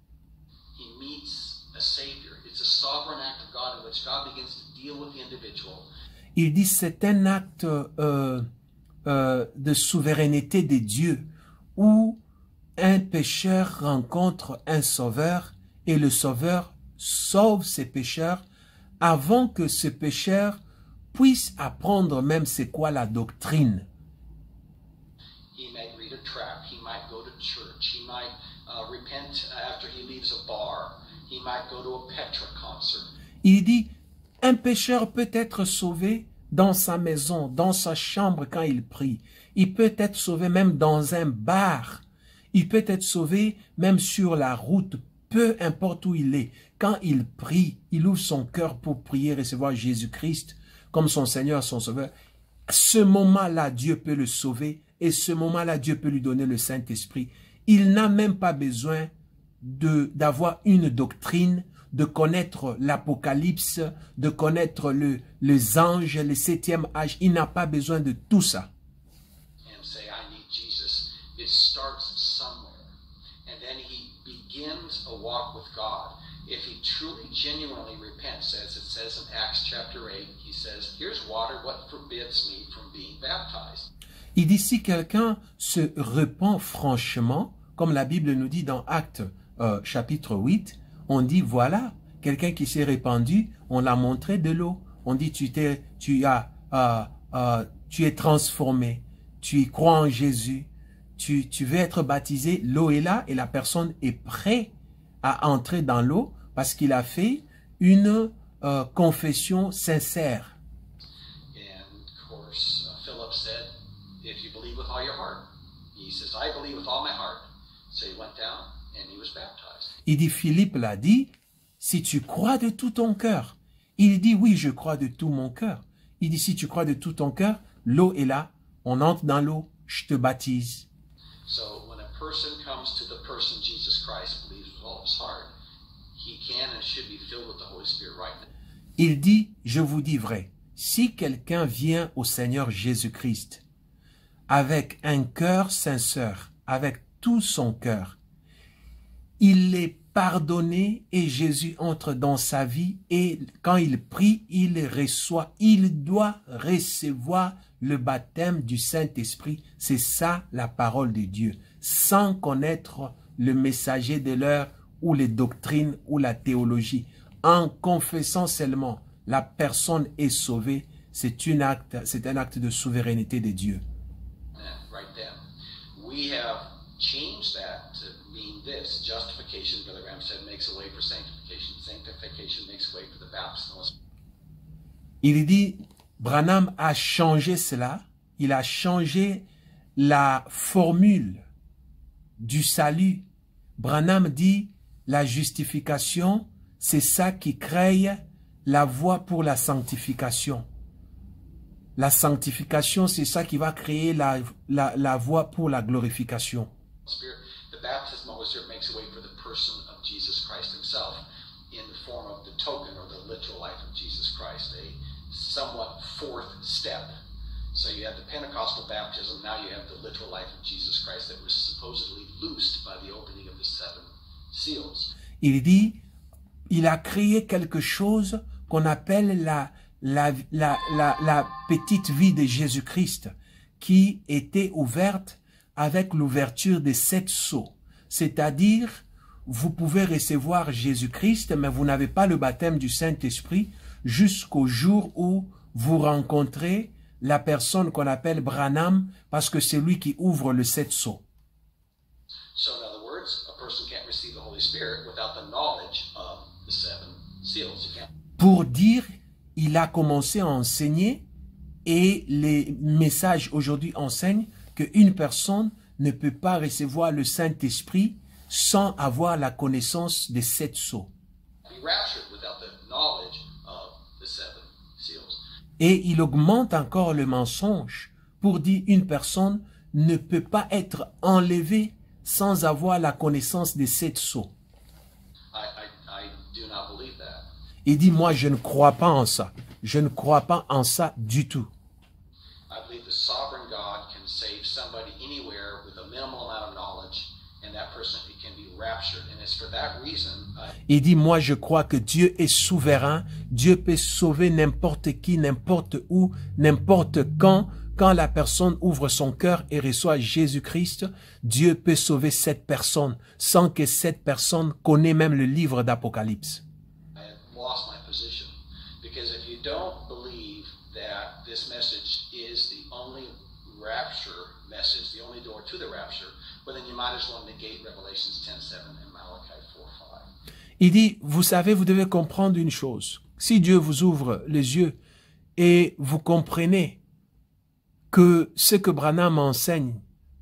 Il dit, c'est un acte de souveraineté de Dieu où un pécheur rencontre un sauveur et le sauveur sauve ce pécheur avant que ce pécheur puisse apprendre même c'est quoi la doctrine. Il dit, un pécheur peut être sauvé dans sa maison, dans sa chambre quand il prie. Il peut être sauvé même dans un bar. Il peut être sauvé même sur la route, peu importe où il est. Quand il prie, il ouvre son cœur pour prier, recevoir Jésus-Christ comme son Seigneur, son Sauveur. Ce moment-là, Dieu peut le sauver et ce moment-là, Dieu peut lui donner le Saint-Esprit. Il n'a même pas besoin d'avoir une doctrine, de connaître l'Apocalypse, de connaître les anges, les 7e âge. Il n'a pas besoin de tout ça. Il dit, si quelqu'un se repent franchement, comme la Bible nous dit dans Actes chapitre 8, on dit, voilà, quelqu'un qui s'est répandu, on l'a montré de l'eau. On dit, tu es transformé, tu y crois en Jésus, tu veux être baptisé, l'eau est là et la personne est prête à entrer dans l'eau parce qu'il a fait une confession sincère. And of course, Philip said, if you believe with all your heart, he says, I believe with all my heart. So he went down and he was baptized. Il dit, Philippe l'a dit, si tu crois de tout ton cœur. Il dit, oui, je crois de tout mon cœur. Il dit, si tu crois de tout ton cœur, l'eau est là, on entre dans l'eau, je te baptise. So when a person comes to the person Jesus Christ believes with all his heart, he can and should be filled with the Holy Spirit right now. Il dit, je vous dis vrai, si quelqu'un vient au Seigneur Jésus-Christ avec un cœur sincère, avec tout son cœur, il est pardonné et Jésus entre dans sa vie et quand il prie, il reçoit, il doit recevoir le baptême du Saint-Esprit. C'est ça la parole de Dieu, sans connaître le messager de l'heure ou les doctrines ou la théologie. En confessant seulement, la personne est sauvée. C'est un acte de souveraineté de Dieu. Right there. We have changed that to mean this. Justification, Brother Graham said, makes a way for sanctification. Sanctification makes way for the baptism. Il dit, Branham a changé cela. Il a changé la formule du salut. Branham dit, la justification, c'est ça qui crée la voie pour la sanctification. La sanctification, c'est ça qui va créer la voie pour la glorification. Il dit, il a créé quelque chose qu'on appelle la petite vie de Jésus-Christ qui était ouverte avec l'ouverture des 7 sceaux. C'est-à-dire, vous pouvez recevoir Jésus-Christ, mais vous n'avez pas le baptême du Saint-Esprit jusqu'au jour où vous rencontrez la personne qu'on appelle Branham, parce que c'est lui qui ouvre le 7 sceaux. Pour dire, il a commencé à enseigner, et les messages aujourd'hui enseignent qu'une personne ne peut pas recevoir le Saint-Esprit sans avoir la connaissance des 7 sceaux. Et il augmente encore le mensonge pour dire une personne ne peut pas être enlevée sans avoir la connaissance des 7 sceaux. Il dit, moi, je ne crois pas en ça. Je ne crois pas en ça du tout. Il dit, moi, je crois que Dieu est souverain. Dieu peut sauver n'importe qui, n'importe où, n'importe quand. Quand la personne ouvre son cœur et reçoit Jésus-Christ, Dieu peut sauver cette personne sans que cette personne connaisse même le livre d'Apocalypse. Il dit, vous savez, vous devez comprendre une chose. Si Dieu vous ouvre les yeux et vous comprenez que ce que Branham enseigne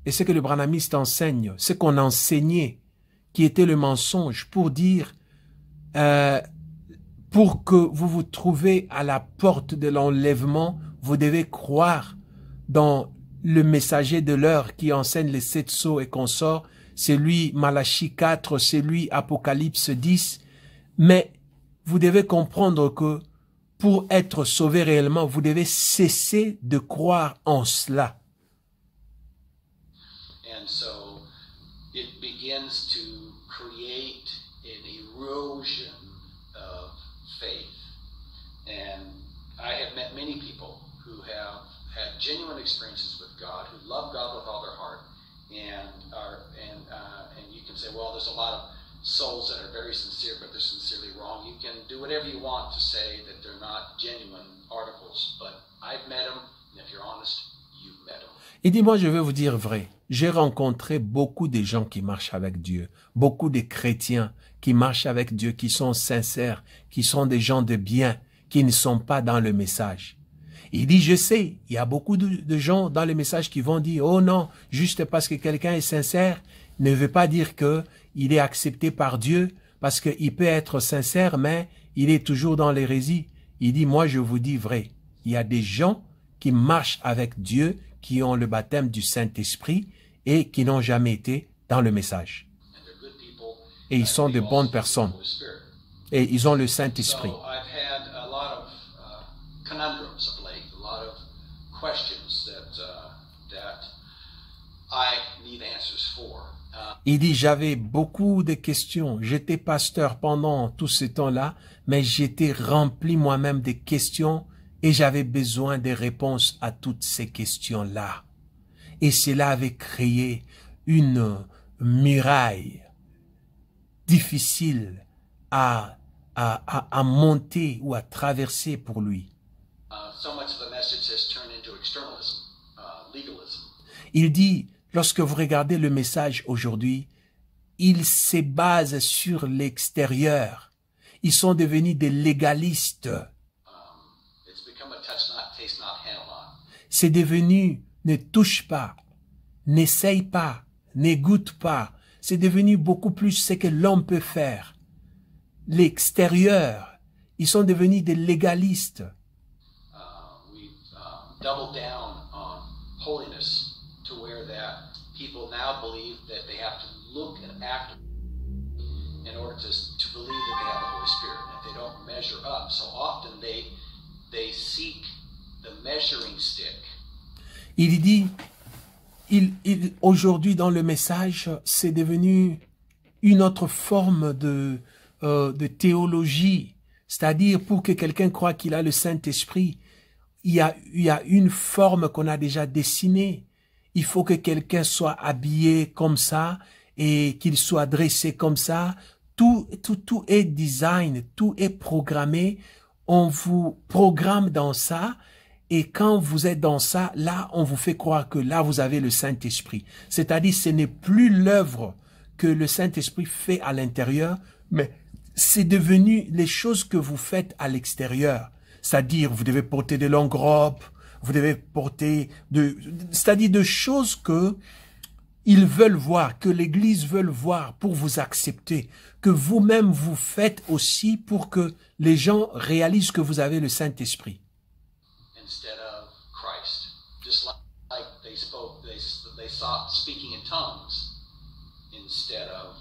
et ce que le branhamiste enseigne, ce qu'on enseignait, qui était le mensonge, pour dire... pour que vous vous trouviez à la porte de l'enlèvement, vous devez croire dans le messager de l'heure qui enseigne les 7 sceaux et consorts, c'est lui Malachie 4, c'est lui Apocalypse 10, mais vous devez comprendre que pour être sauvé réellement, vous devez cesser de croire en cela. And so, it begins to create an erosion. Il dit, moi je vais vous dire vrai, j'ai rencontré beaucoup de gens qui marchent avec Dieu, beaucoup de chrétiens qui marchent avec Dieu, qui sont sincères, qui sont des gens de bien, qui ne sont pas dans le message. Il dit, je sais, il y a beaucoup de gens dans le message qui vont dire, oh non, juste parce que quelqu'un est sincère, ne veut pas dire qu'il est accepté par Dieu, parce qu'il peut être sincère, mais il est toujours dans l'hérésie. Il dit, moi je vous dis vrai, il y a des gens qui marchent avec Dieu, qui ont le baptême du Saint-Esprit et qui n'ont jamais été dans le message. Et ils sont de bonnes personnes. Et ils ont le Saint-Esprit. Il dit, j'avais beaucoup de questions. J'étais pasteur pendant tout ce temps-là, mais j'étais rempli moi-même de questions et j'avais besoin des réponses à toutes ces questions-là. Et cela avait créé une muraille difficile à monter ou à traverser pour lui. Il dit, Lorsque vous regardez le message aujourd'hui, ils se basent sur l'extérieur. Ils sont devenus des légalistes. C'est devenu ne touche pas, n'essaye pas, n'égoutte pas. C'est devenu beaucoup plus ce que l'homme peut faire. L'extérieur, ils sont devenus des légalistes. Il dit, aujourd'hui dans le message, c'est devenu une autre forme de théologie. C'est-à-dire, pour que quelqu'un croie qu'il a le Saint-Esprit, il y a une forme qu'on a déjà dessinée. Il faut que quelqu'un soit habillé comme ça et qu'il soit dressé comme ça. Tout est design, tout est programmé. On vous programme dans ça. Et quand vous êtes dans ça, là, on vous fait croire que là, vous avez le Saint-Esprit. C'est-à-dire, ce n'est plus l'œuvre que le Saint-Esprit fait à l'intérieur, mais c'est devenu les choses que vous faites à l'extérieur. C'est-à-dire, vous devez porter des longues robes, vous devez porter de... C'est-à-dire, de choses que ils veulent voir, que l'Église veut voir pour vous accepter, que vous-même vous faites aussi pour que les gens réalisent que vous avez le Saint-Esprit. Instead of Christ, just like they sought speaking in tongues instead of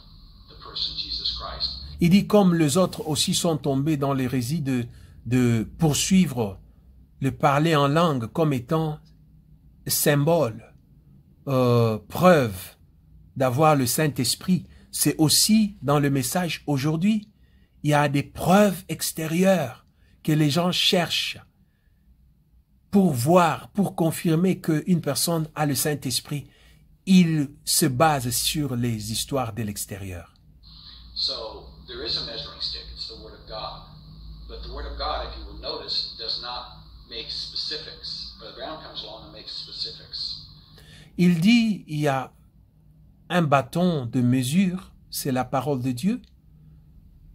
the person Jesus Christ. Il dit, comme les autres aussi sont tombés dans l'hérésie de poursuivre le parler en langue comme étant symbole, preuve d'avoir le Saint-Esprit. C'est aussi dans le message aujourd'hui, il y a des preuves extérieures que les gens cherchent pour voir, pour confirmer qu'une personne a le Saint-Esprit. Il se base sur les histoires de l'extérieur. Il dit, il y a un bâton de mesure, c'est la parole de Dieu,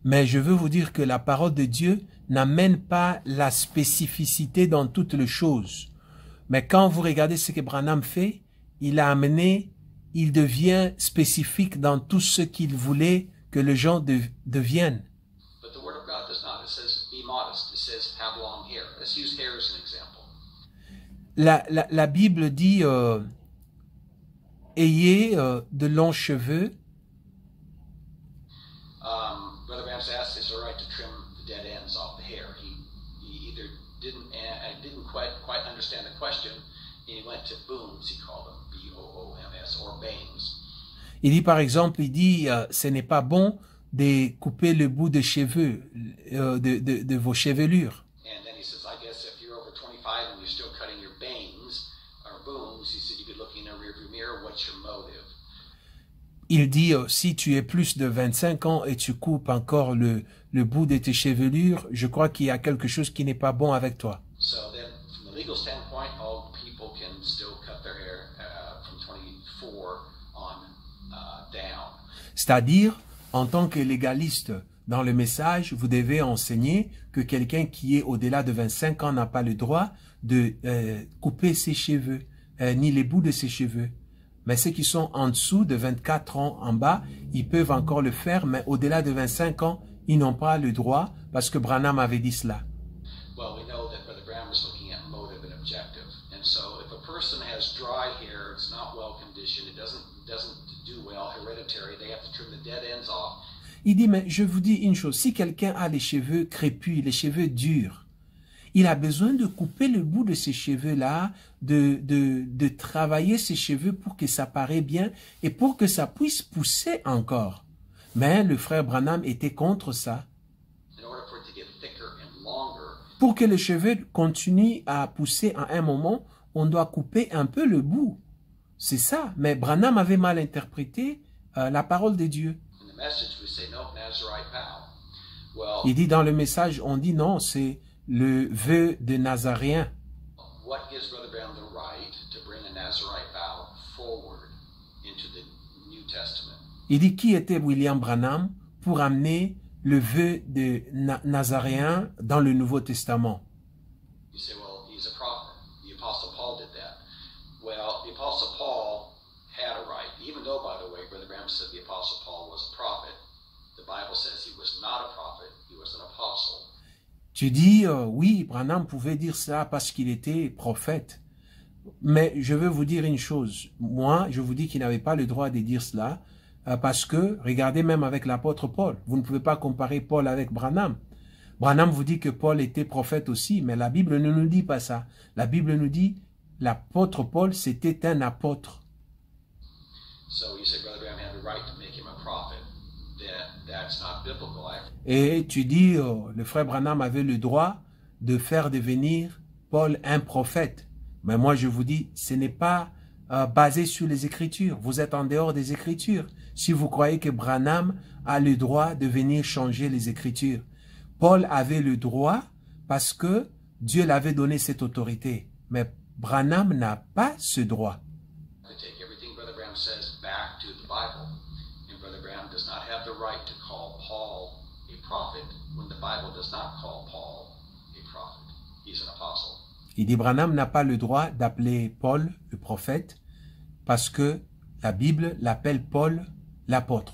mais je veux vous dire que la parole de Dieu n'amène pas la spécificité dans toutes les choses. Mais quand vous regardez ce que Branham fait, il a amené, il devient spécifique dans tout ce qu'il voulait que les gens deviennent. La Bible dit « Ayez de longs cheveux ». Quite understand the question, and he went to booms, he called them, B-O-O-M-S, or bangs. Il dit, par exemple, ce n'est pas bon de couper le bout de cheveux, de vos chevelures. And then he says, I guess if you're over 25 and you're still cutting your bangs, or booms, he said, you could look in a rearview mirror, what's your motive? Il dit, si tu es plus de 25 ans et tu coupes encore le bout de tes chevelures, je crois qu'il y a quelque chose qui n'est pas bon avec toi. So then, from the legal standpoint, all people can still cut their hair from 24 on down. C'est-à-dire, en tant que légaliste, dans le message, vous devez enseigner que quelqu'un qui est au-delà de 25 ans n'a pas le droit de couper ses cheveux, ni les bouts de ses cheveux. Mais ceux qui sont en dessous de 24 ans en bas, ils peuvent encore le faire, mais au-delà de 25 ans, ils n'ont pas le droit, parce que Branham avait dit cela. Well, we know that Brother Branham is looking at motive and objective, and so if a person has dry hair, it's not well conditioned, it doesn't do well, hereditary, they have to trim the dead ends off. Il dit, mais je vous dis une chose, si quelqu'un a les cheveux crépus, les cheveux durs, il a besoin de couper le bout de ces cheveux-là, de travailler ses cheveux pour que ça paraisse bien et pour que ça puisse pousser encore. Mais le frère Branham était contre ça. Pour que les cheveux continuent à pousser à un moment, on doit couper un peu le bout. C'est ça. Mais Branham avait mal interprété la parole de Dieu. Il dit dans le message, on dit non, c'est le vœu de Nazaréen. Il dit qui était William Branham pour amener le vœu de Nazaréen dans le Nouveau Testament. Tu dis, oui, Branham pouvait dire ça parce qu'il était prophète. Mais je veux vous dire une chose. Moi, je vous dis qu'il n'avait pas le droit de dire cela parce que, regardez même avec l'apôtre Paul, vous ne pouvez pas comparer Paul avec Branham. Branham vous dit que Paul était prophète aussi, mais la Bible ne nous dit pas ça. La Bible nous dit l'apôtre Paul, c'était un apôtre. Et tu dis, le frère Branham avait le droit de faire devenir Paul un prophète. Mais moi, je vous dis, ce n'est pas basé sur les Écritures. Vous êtes en dehors des Écritures. Si vous croyez que Branham a le droit de venir changer les Écritures. Paul avait le droit parce que Dieu l'avait donné cette autorité. Mais Branham n'a pas ce droit. Il dit, Branham n'a pas le droit d'appeler Paul le prophète parce que la Bible l'appelle Paul l'apôtre.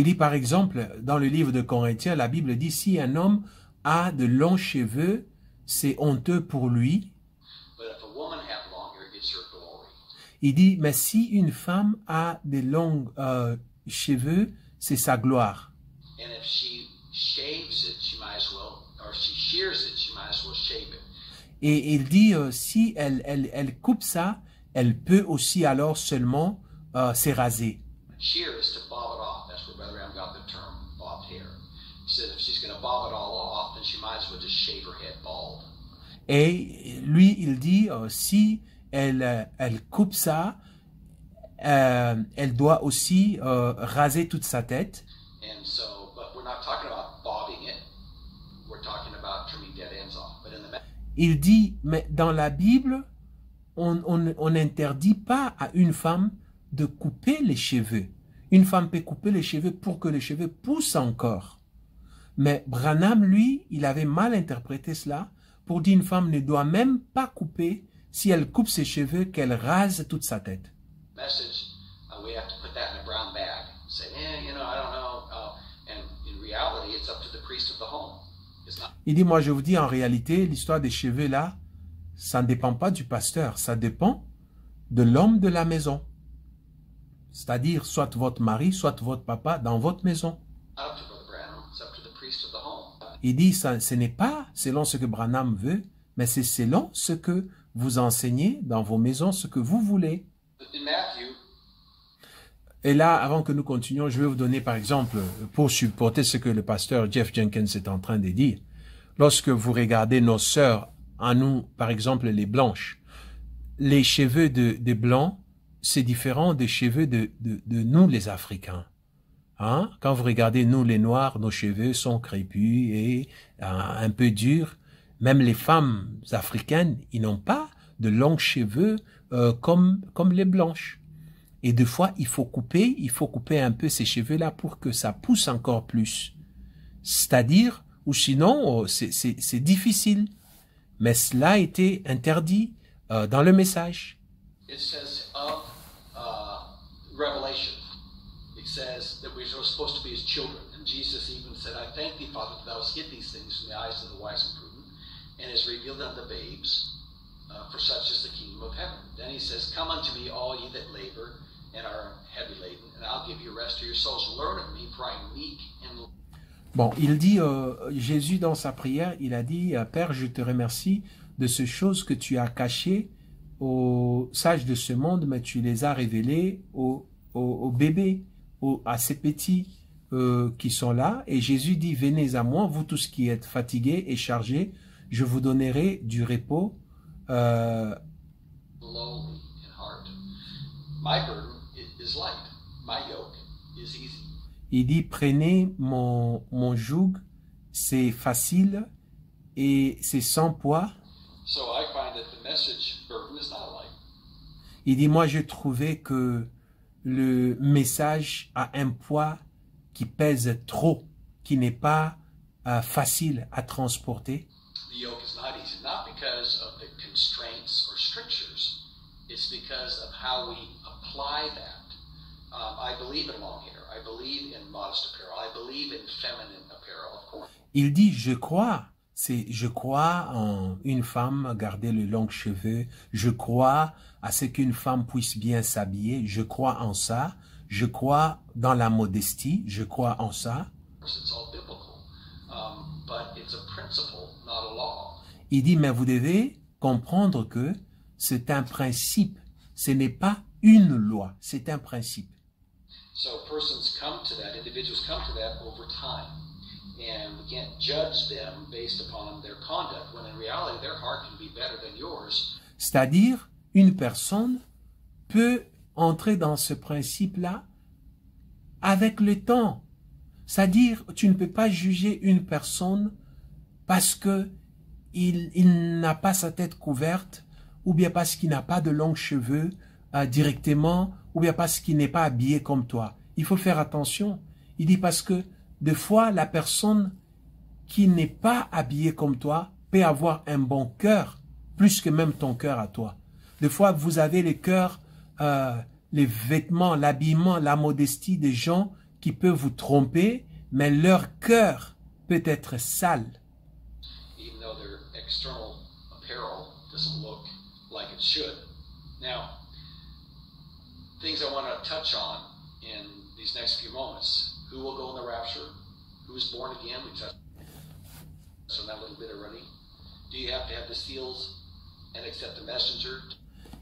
Il dit par exemple, dans le livre de Corinthiens, la Bible dit, si un homme a de longs cheveux, c'est honteux pour lui. Il dit, mais si une femme a des longs cheveux, c'est sa gloire. Et il dit, si elle coupe ça, elle peut aussi alors seulement se raser. Et lui, il dit, si elle coupe ça, elle doit aussi raser toute sa tête. Il dit, mais dans la Bible, on n'interdit pas à une femme de couper les cheveux. Une femme peut couper les cheveux pour que les cheveux poussent encore. Mais Branham, lui, il avait mal interprété cela pour dire une femme ne doit même pas couper. Si elle coupe ses cheveux, qu'elle rase toute sa tête. Il dit, moi je vous dis, en réalité, l'histoire des cheveux là, ça ne dépend pas du pasteur, ça dépend de l'homme de la maison. C'est-à-dire, soit votre mari, soit votre papa dans votre maison. Il dit, ça, ce n'est pas selon ce que Branham veut, mais c'est selon ce que vous enseignez dans vos maisons, ce que vous voulez. Et là, avant que nous continuions, je vais vous donner par exemple, pour supporter ce que le pasteur Jeff Jenkins est en train de dire, lorsque vous regardez nos sœurs, à nous, par exemple les blanches, les cheveux de blancs, c'est différent des cheveux de nous les Africains. Hein? Quand vous regardez nous les Noirs, nos cheveux sont crépus et un peu durs. Même les femmes africaines, ils n'ont pas de longs cheveux comme les blanches. Et des fois, il faut couper un peu ces cheveux-là pour que ça pousse encore plus. C'est-à-dire, ou sinon, c'est difficile. Mais cela a été interdit dans le message. It says of Revelation. It says that we're supposed to be his children. And Jesus even said, I thank thee, Father, that thou hast hid these things from the eyes of the wise and prudent. And is revealed unto babes, for such is the kingdom of heaven. Then he says, come unto me all ye that labor and are heavy laden, and I'll give you rest to your souls. Learn of me, for I am meek and lowly. Bon, il dit, Jésus dans sa prière, il a dit, Père, je te remercie de ces choses que tu as cachées aux sages de ce monde, mais tu les as révélées aux bébés, à ces petits qui sont là. Et Jésus dit, venez à moi, vous tous qui êtes fatigués et chargés, je vous donnerai du repos. Il dit, prenez mon joug, c'est facile et c'est sans poids. Il dit, moi j'ai trouvé que le message a un poids qui pèse trop, qui n'est pas facile à transporter. Il dit, je crois. Je crois en une femme garder le long cheveu, je crois à ce qu'une femme puisse bien s'habiller, je crois en ça, je crois dans la modestie, je crois en ça. Il dit, mais vous devez comprendre que c'est un principe, ce n'est pas une loi, c'est un principe. And we can't judge them based upon their conduct, when in reality their heart can be better than yours. C'est-à-dire, une personne peut entrer dans ce principe-là avec le temps. C'est-à-dire, tu ne peux pas juger une personne parce que il n'a pas sa tête couverte, ou bien parce qu'il n'a pas de longs cheveux directement, ou bien parce qu'il n'est pas habillé comme toi. Il faut faire attention. Il dit parce que des fois, la personne qui n'est pas habillée comme toi peut avoir un bon cœur, plus que même ton cœur à toi. Des fois, vous avez les cœurs, les vêtements, l'habillement, la modestie des gens qui peuvent vous tromper, mais leur cœur peut être sale.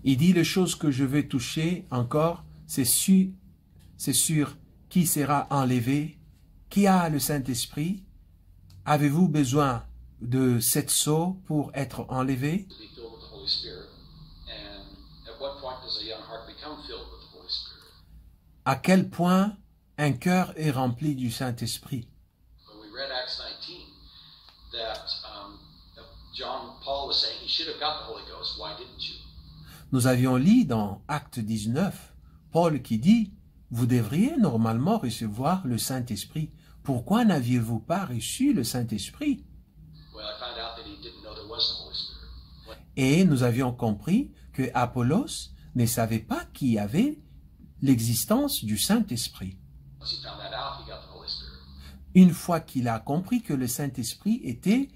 Il dit, les choses que je vais toucher encore, c'est sur qui sera enlevé, qui a le Saint-Esprit, avez-vous besoin de cette sceau pour être enlevé? À quel point un cœur est rempli du Saint-Esprit. Nous avions lu dans Actes 19, Paul qui dit, « Vous devriez normalement recevoir le Saint-Esprit. Pourquoi n'aviez-vous pas reçu le Saint-Esprit » Et nous avions compris que Apollos ne savait pas qu'il y avait l'existence du Saint-Esprit. Une fois qu'il a compris que le Saint-Esprit était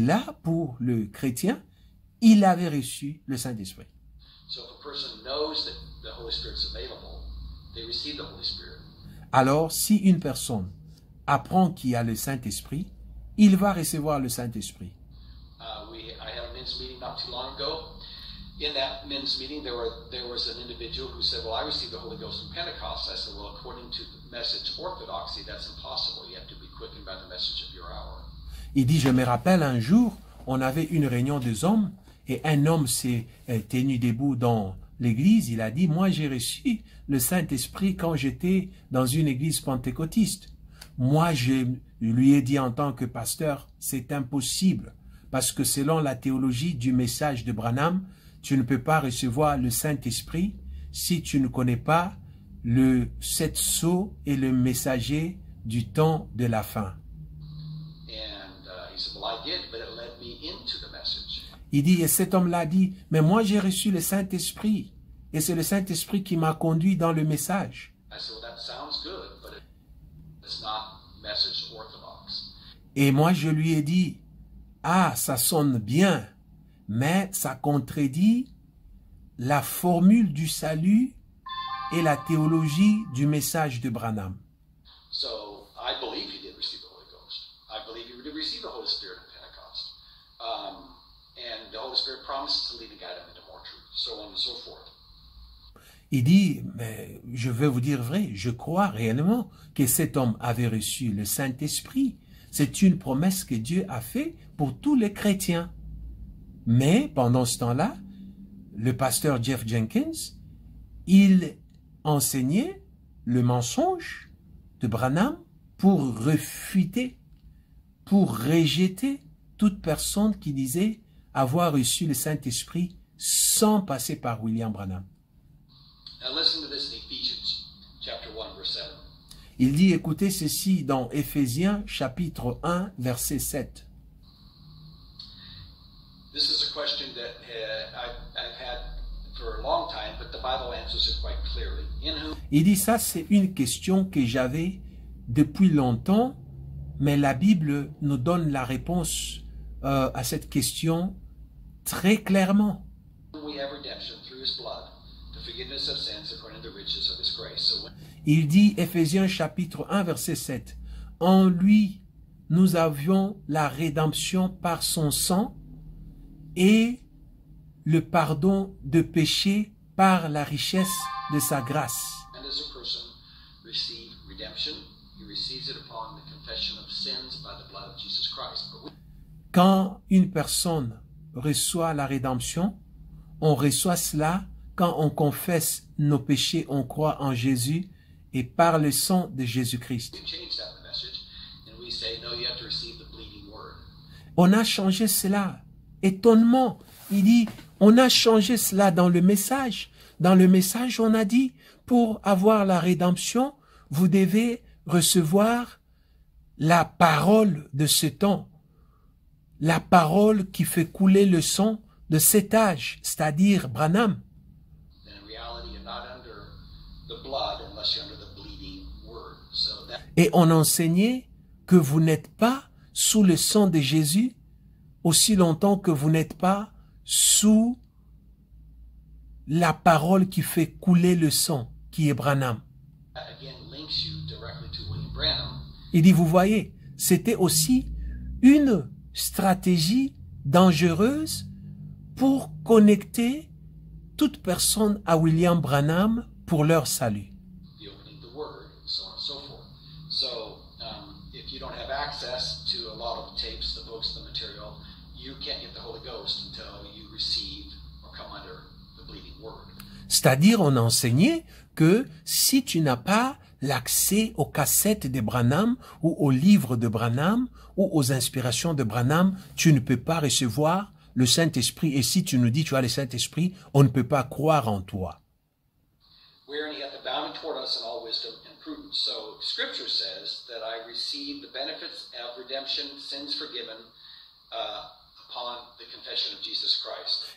là pour le chrétien, il avait reçu le Saint-Esprit. Alors, si une personne apprend qu'il y a le Saint-Esprit, il va recevoir le Saint-Esprit. In that men's meeting, there was an individual who said, "Well, I received the Holy Ghost in Pentecost." I said, "Well, according to the message orthodoxy, that's impossible. You have to be quickened by the message of your hour." Il dit, je me rappelle un jour, on avait une réunion des hommes et un homme s'est tenu debout dans l'église. Il a dit, moi j'ai reçu le Saint-Esprit quand j'étais dans une église pentecôtiste. Moi, je lui ai dit en tant que pasteur, c'est impossible parce que selon la théologie du message de Branham, tu ne peux pas recevoir le Saint-Esprit si tu ne connais pas le sept sceaux et le messager du temps de la fin. Il dit, et cet homme-là dit, mais moi j'ai reçu le Saint-Esprit, et c'est le Saint-Esprit qui m'a conduit dans le message. Et moi je lui ai dit, ah, ça sonne bien, mais ça contredit la formule du salut et la théologie du message de Branham. Il dit, mais je veux vous dire vrai, je crois réellement que cet homme avait reçu le Saint-Esprit. C'est une promesse que Dieu a faite pour tous les chrétiens. Mais pendant ce temps-là, le pasteur Jeff Jenkins, il enseignait le mensonge de Branham pour refuter, pour rejeter toute personne qui disait avoir reçu le Saint-Esprit sans passer par William Branham. Il dit, écoutez ceci dans Éphésiens chapitre 1, verset 7. Il dit, ça c'est une question que j'avais depuis longtemps, mais la Bible nous donne la réponse à cette question très clairement. Il dit, Éphésiens chapitre 1, verset 7, « En lui, nous avions la rédemption par son sang et le pardon de péché par la richesse de sa grâce. » Quand une personne reçoit la rédemption, on reçoit cela quand on confesse nos péchés, on croit en Jésus et par le sang de Jésus-Christ. On a changé cela. Étonnement, il dit, on a changé cela dans le message. Dans le message, on a dit, pour avoir la rédemption, vous devez recevoir la parole de ce temps, la parole qui fait couler le sang de cet âge, c'est-à-dire Branham. Et on enseignait que vous n'êtes pas sous le sang de Jésus aussi longtemps que vous n'êtes pas sous la parole qui fait couler le sang, qui est Branham. Il dit, vous voyez, c'était aussi une stratégie dangereuse pour connecter toute personne à William Branham pour leur salut. C'est-à-dire, on enseignait que si tu n'as pas l'accès aux cassettes de Branham ou aux livres de Branham ou aux inspirations de Branham, tu ne peux pas recevoir le Saint-Esprit. Et si tu nous dis tu as le Saint-Esprit, on ne peut pas croire en toi.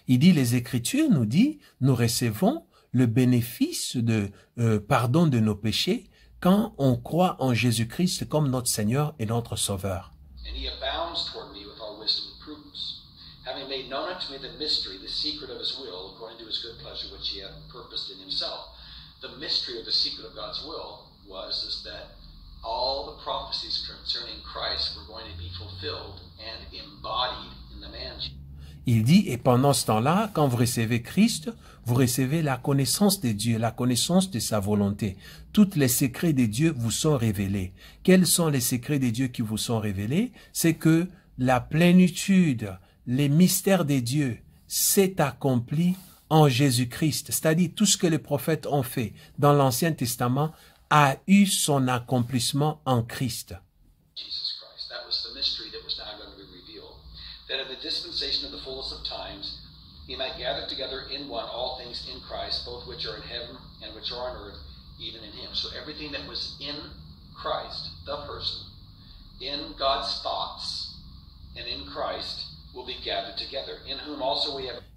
Il dit, les Écritures nous disent, nous recevons le bénéfice de pardon de nos péchés quand on croit en Jésus-Christ comme notre Seigneur et notre Sauveur. Il dit, et pendant ce temps-là, quand vous recevez Christ, vous recevez la connaissance de Dieu, la connaissance de sa volonté. Tous les secrets de Dieu vous sont révélés. Quels sont les secrets de Dieu qui vous sont révélés? C'est que la plénitude, les mystères de Dieu s'est accompli en Jésus-Christ. C'est-à-dire, tout ce que les prophètes ont fait dans l'Ancien Testament a eu son accomplissement en Christ.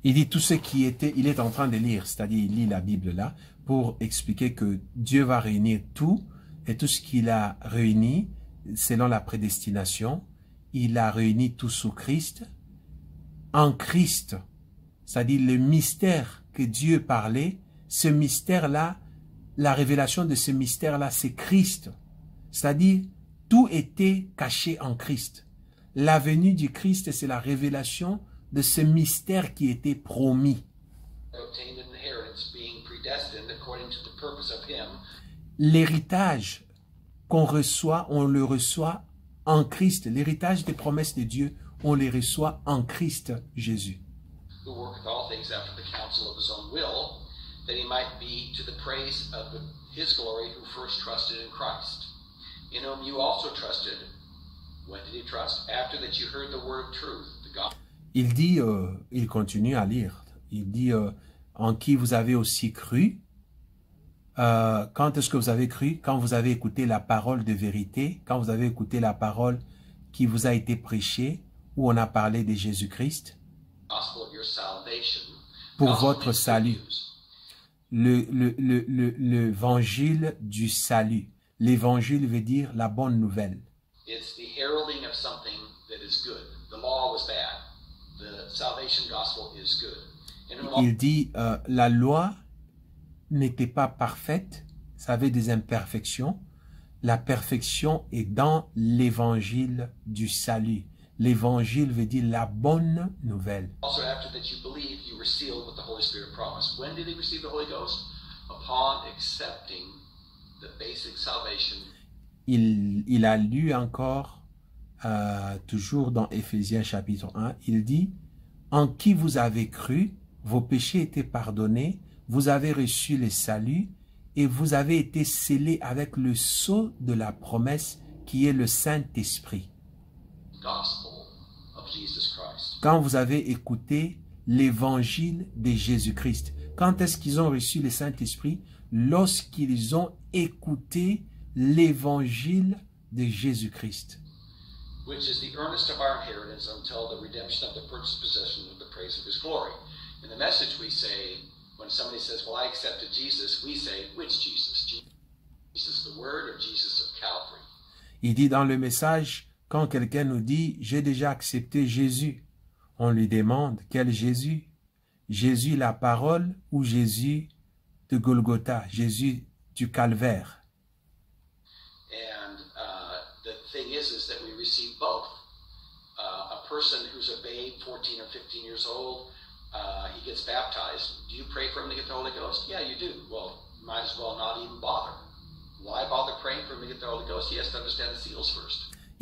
Il dit tout ce qui était, il est en train de lire, c'est-à-dire il lit la Bible là pour expliquer que Dieu va réunir tout et tout ce qu'il a réuni selon la prédestination. Il a réuni tout sous Christ, en Christ, c'est-à-dire le mystère que Dieu parlait, ce mystère-là, la révélation de ce mystère-là, c'est Christ, c'est-à-dire tout était caché en Christ. La venue du Christ, c'est la révélation de ce mystère qui était promis. L'héritage qu'on reçoit, on le reçoit en Christ, l'héritage des promesses de Dieu, on les reçoit en Christ Jésus. whom you also trusted. When did he trust? After that you heard the word of truth, the gospel. Il dit, il continue à lire, il dit, en qui vous avez aussi cru, quand est-ce que vous avez cru? Quand vous avez écouté la parole de vérité, quand vous avez écouté la parole qui vous a été prêchée, où on a parlé de Jésus-Christ, pour votre salut, l'évangile du salut. L'évangile veut dire la bonne nouvelle. Il dit, la loi n'était pas parfaite, ça avait des imperfections. La perfection est dans l'évangile du salut. L'évangile veut dire la bonne nouvelle. Il a lu encore, toujours dans Éphésiens chapitre 1, il dit, en qui vous avez cru, vos péchés étaient pardonnés, vous avez reçu le salut et vous avez été scellés avec le sceau de la promesse qui est le Saint-Esprit. Quand vous avez écouté l'évangile de Jésus-Christ, quand est-ce qu'ils ont reçu le Saint-Esprit? Lorsqu'ils ont écouté l'évangile de Jésus-Christ. Il dit dans le message, quand quelqu'un nous dit « j'ai déjà accepté Jésus », on lui demande « quel Jésus ?» Jésus la parole ou Jésus de Golgotha, Jésus du calvaire.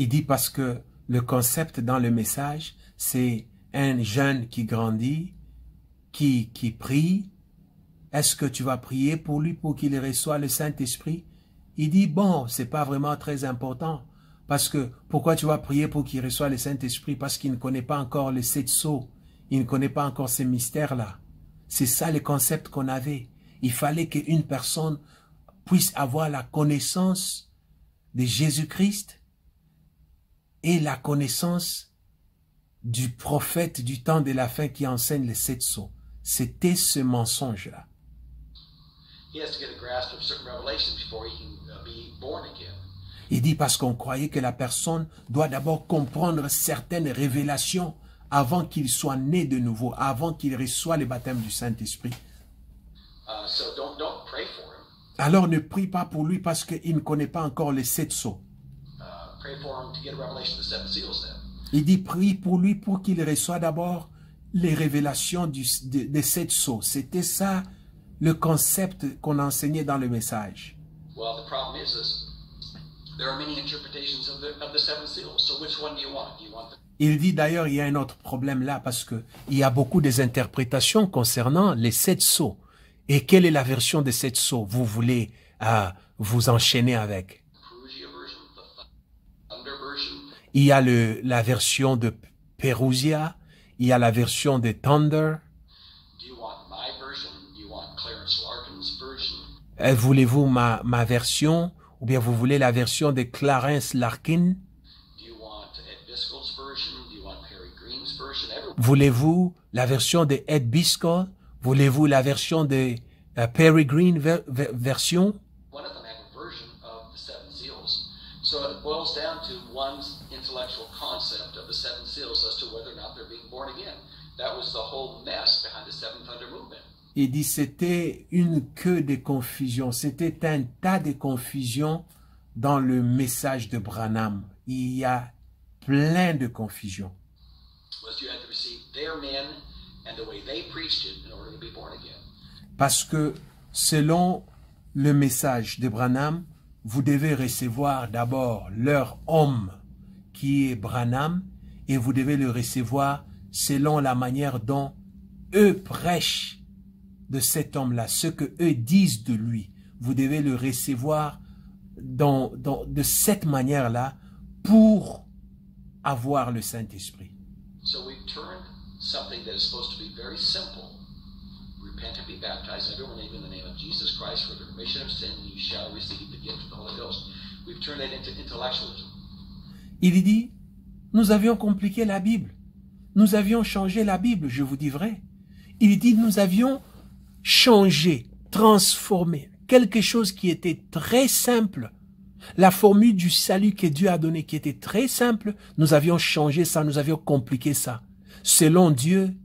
Il dit parce que le concept dans le message, c'est un jeune qui grandit, qui prie. Est-ce que tu vas prier pour lui pour qu'il reçoive le Saint-Esprit? Il dit, bon, c'est pas vraiment très important. Parce que, pourquoi tu vas prier pour qu'il reçoive le Saint-Esprit? Parce qu'il ne connaît pas encore les 7 sceaux. Il ne connaît pas encore ces mystères-là. C'est ça le concept qu'on avait. Il fallait qu'une personne puisse avoir la connaissance de Jésus-Christ et la connaissance du prophète du temps de la fin qui enseigne les 7 sceaux. C'était ce mensonge-là. Il dit parce qu'on croyait que la personne doit d'abord comprendre certaines révélations avant qu'il soit né de nouveau, avant qu'il reçoive le baptême du Saint-Esprit. Alors ne prie pas pour lui parce qu'il ne connaît pas encore les 7 sceaux. Il dit prie pour lui pour qu'il reçoive d'abord les révélations des 7 sceaux. C'était ça le concept qu'on enseignait dans le message. Il dit d'ailleurs, il y a un autre problème là, parce qu'il y a beaucoup des interprétations concernant les 7 sceaux. Et quelle est la version des 7 sceaux vous voulez vous enchaîner avec? Il y a la version de Perusia, il y a la version de Thunder. Voulez-vous ma version? Ou bien vous voulez la version de Clarence Larkin? Voulez-vous la version de Ed Biscoe? Voulez-vous la version de Perry Green version? Il dit c'était une queue de confusion, c'était un tas de confusion dans le message de Branham. Il y a plein de confusion. Parce que selon le message de Branham, vous devez recevoir d'abord leur homme qui est Branham et vous devez le recevoir selon la manière dont eux prêchent de cet homme-là, ce que eux disent de lui. Vous devez le recevoir de cette manière-là pour avoir le Saint-Esprit. Il dit, nous avions compliqué la Bible. Nous avions changé la Bible, je vous dis vrai. Il dit, nous avions changé, transformé quelque chose qui était très simple. La formule du salut que Dieu a donnée, qui était très simple, nous avions changé ça, nous avions compliqué ça. Selon Dieu,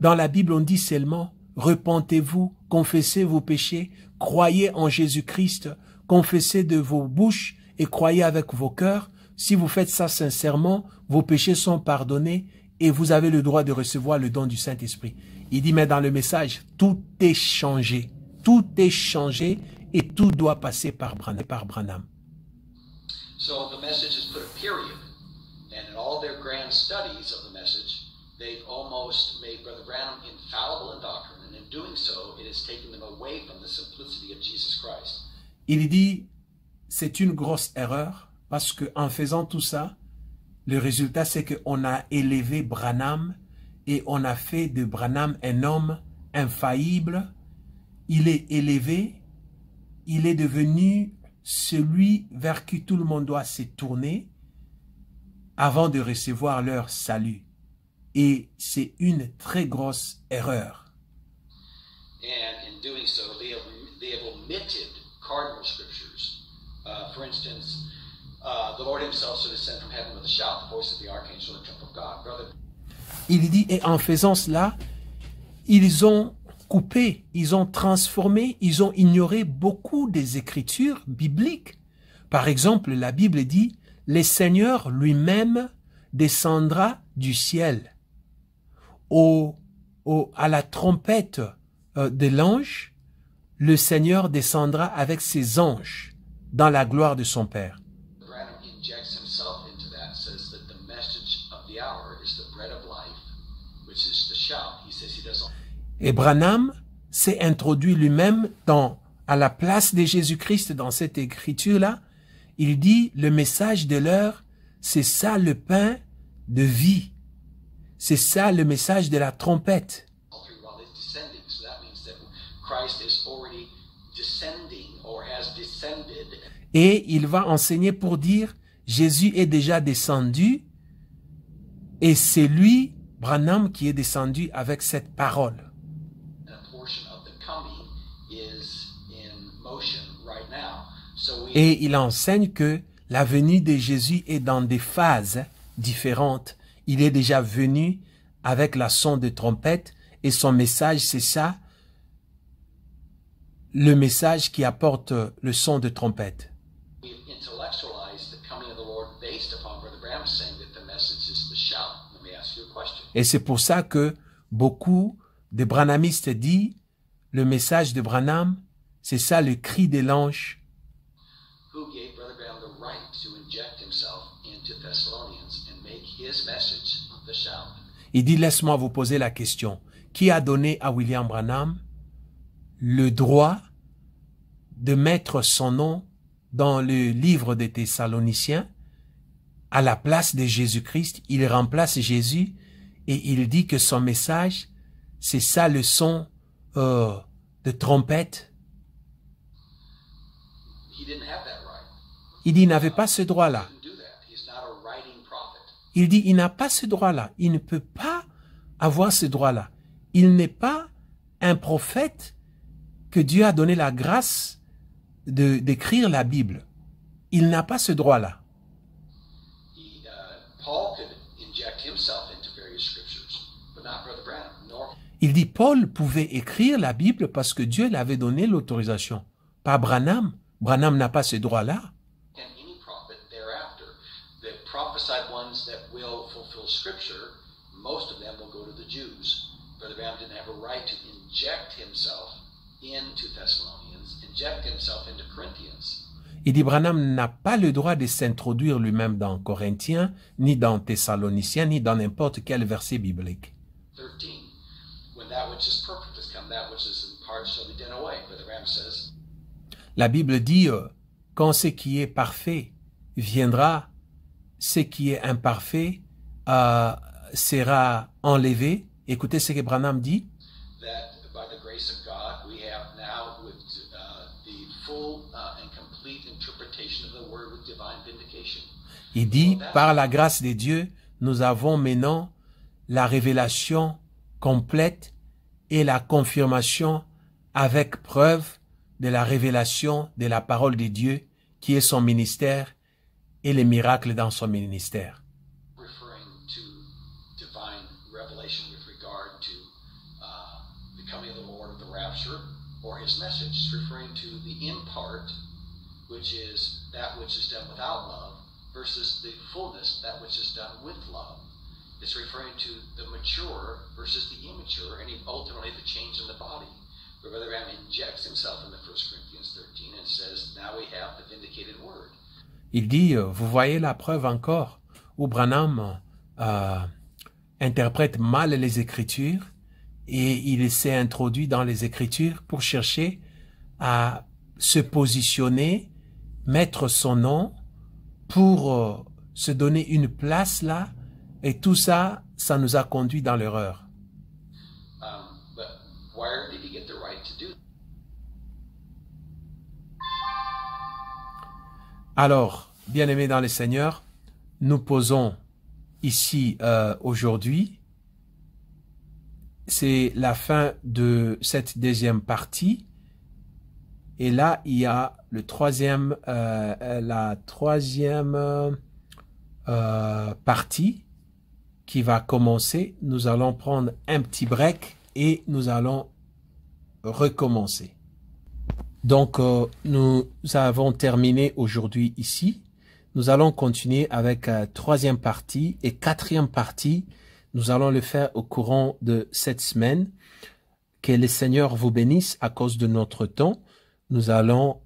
dans la Bible, on dit seulement, repentez-vous, confessez vos péchés, croyez en Jésus-Christ, confessez de vos bouches et croyez avec vos cœurs. Si vous faites ça sincèrement, vos péchés sont pardonnés et vous avez le droit de recevoir le don du Saint-Esprit. Il dit, mais dans le message, tout est changé. Tout est changé et tout doit passer par Branham. So the message has put a period, and in all their grand studies of the message, they've almost made Brother Branham infallible in doctrine, and in doing so, it has taken them away from the simplicity of Jesus Christ. Il dit, c'est une grosse erreur, parce qu'en faisant tout ça, le résultat c'est qu'on a élevé Branham, et on a fait de Branham un homme infaillible. Il est élevé, il est devenu celui vers qui tout le monde doit se tourner avant de recevoir leur salut. Et c'est une très grosse erreur. Il dit, et en faisant cela, ils ont coupé, ils ont transformé, ils ont ignoré beaucoup des écritures bibliques. Par exemple, la Bible dit, « Le Seigneur lui-même descendra du ciel à la trompette de l'ange, le Seigneur descendra avec ses anges dans la gloire de son Père. » Et Branham s'est introduit lui-même à la place de Jésus-Christ dans cette écriture-là. Il dit, le message de l'heure, c'est ça le pain de vie. C'est ça le message de la trompette. Et il va enseigner pour dire, Jésus est déjà descendu et c'est lui, Branham, qui est descendu avec cette parole. Et il enseigne que la venue de Jésus est dans des phases différentes. Il est déjà venu avec la sonde de trompette et son message, c'est ça, le message qui apporte le son de trompette. Et c'est pour ça que beaucoup de branhamistes disent le message de Branham, c'est ça le cri de l'ange. Il dit, laisse-moi vous poser la question. Qui a donné à William Branham le droit de mettre son nom dans le livre des Thessaloniciens à la place de Jésus-Christ? Il remplace Jésus et il dit que son message, c'est ça le son de trompette. Il dit, il n'avait pas ce droit-là. Il dit, il n'a pas ce droit-là. Il ne peut pas avoir ce droit-là. Il n'est pas un prophète que Dieu a donné la grâce d'écrire la Bible. Il n'a pas ce droit-là. Il dit, Paul pouvait écrire la Bible parce que Dieu l'avait donné l'autorisation. Pas Branham. Branham n'a pas ce droit-là. Il dit, Branham n'a pas le droit de s'introduire lui-même dans Corinthiens, ni dans Thessaloniciens, ni dans n'importe quel verset biblique. La Bible dit, Quand ce qui est parfait viendra, ce qui est imparfait sera enlevé. Écoutez ce que Branham dit. Il dit, par la grâce de Dieu, nous avons maintenant la révélation complète et la confirmation avec preuve de la révélation de la parole de Dieu qui est son ministère et les miracles dans son ministère. Il dit, vous voyez la preuve encore où Branham interprète mal les Écritures et il s'est introduit dans les Écritures pour chercher à se positionner, mettre son nom pour se donner une place là, et tout ça, ça nous a conduit dans l'erreur. Alors, bien-aimés dans le Seigneur, nous posons ici aujourd'hui, c'est la fin de cette deuxième partie, et là il y a le troisième, la troisième partie qui va commencer. Nous allons prendre un petit break et nous allons recommencer. Donc, nous avons terminé aujourd'hui ici. Nous allons continuer avec la troisième partie et quatrième partie. Nous allons le faire au courant de cette semaine. Que le Seigneur vous bénisse à cause de notre temps. Nous allons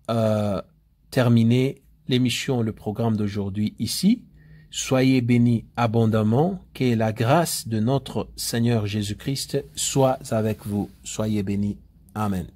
terminer l'émission, le programme d'aujourd'hui ici. Soyez bénis abondamment. Que la grâce de notre Seigneur Jésus-Christ soit avec vous. Soyez bénis. Amen.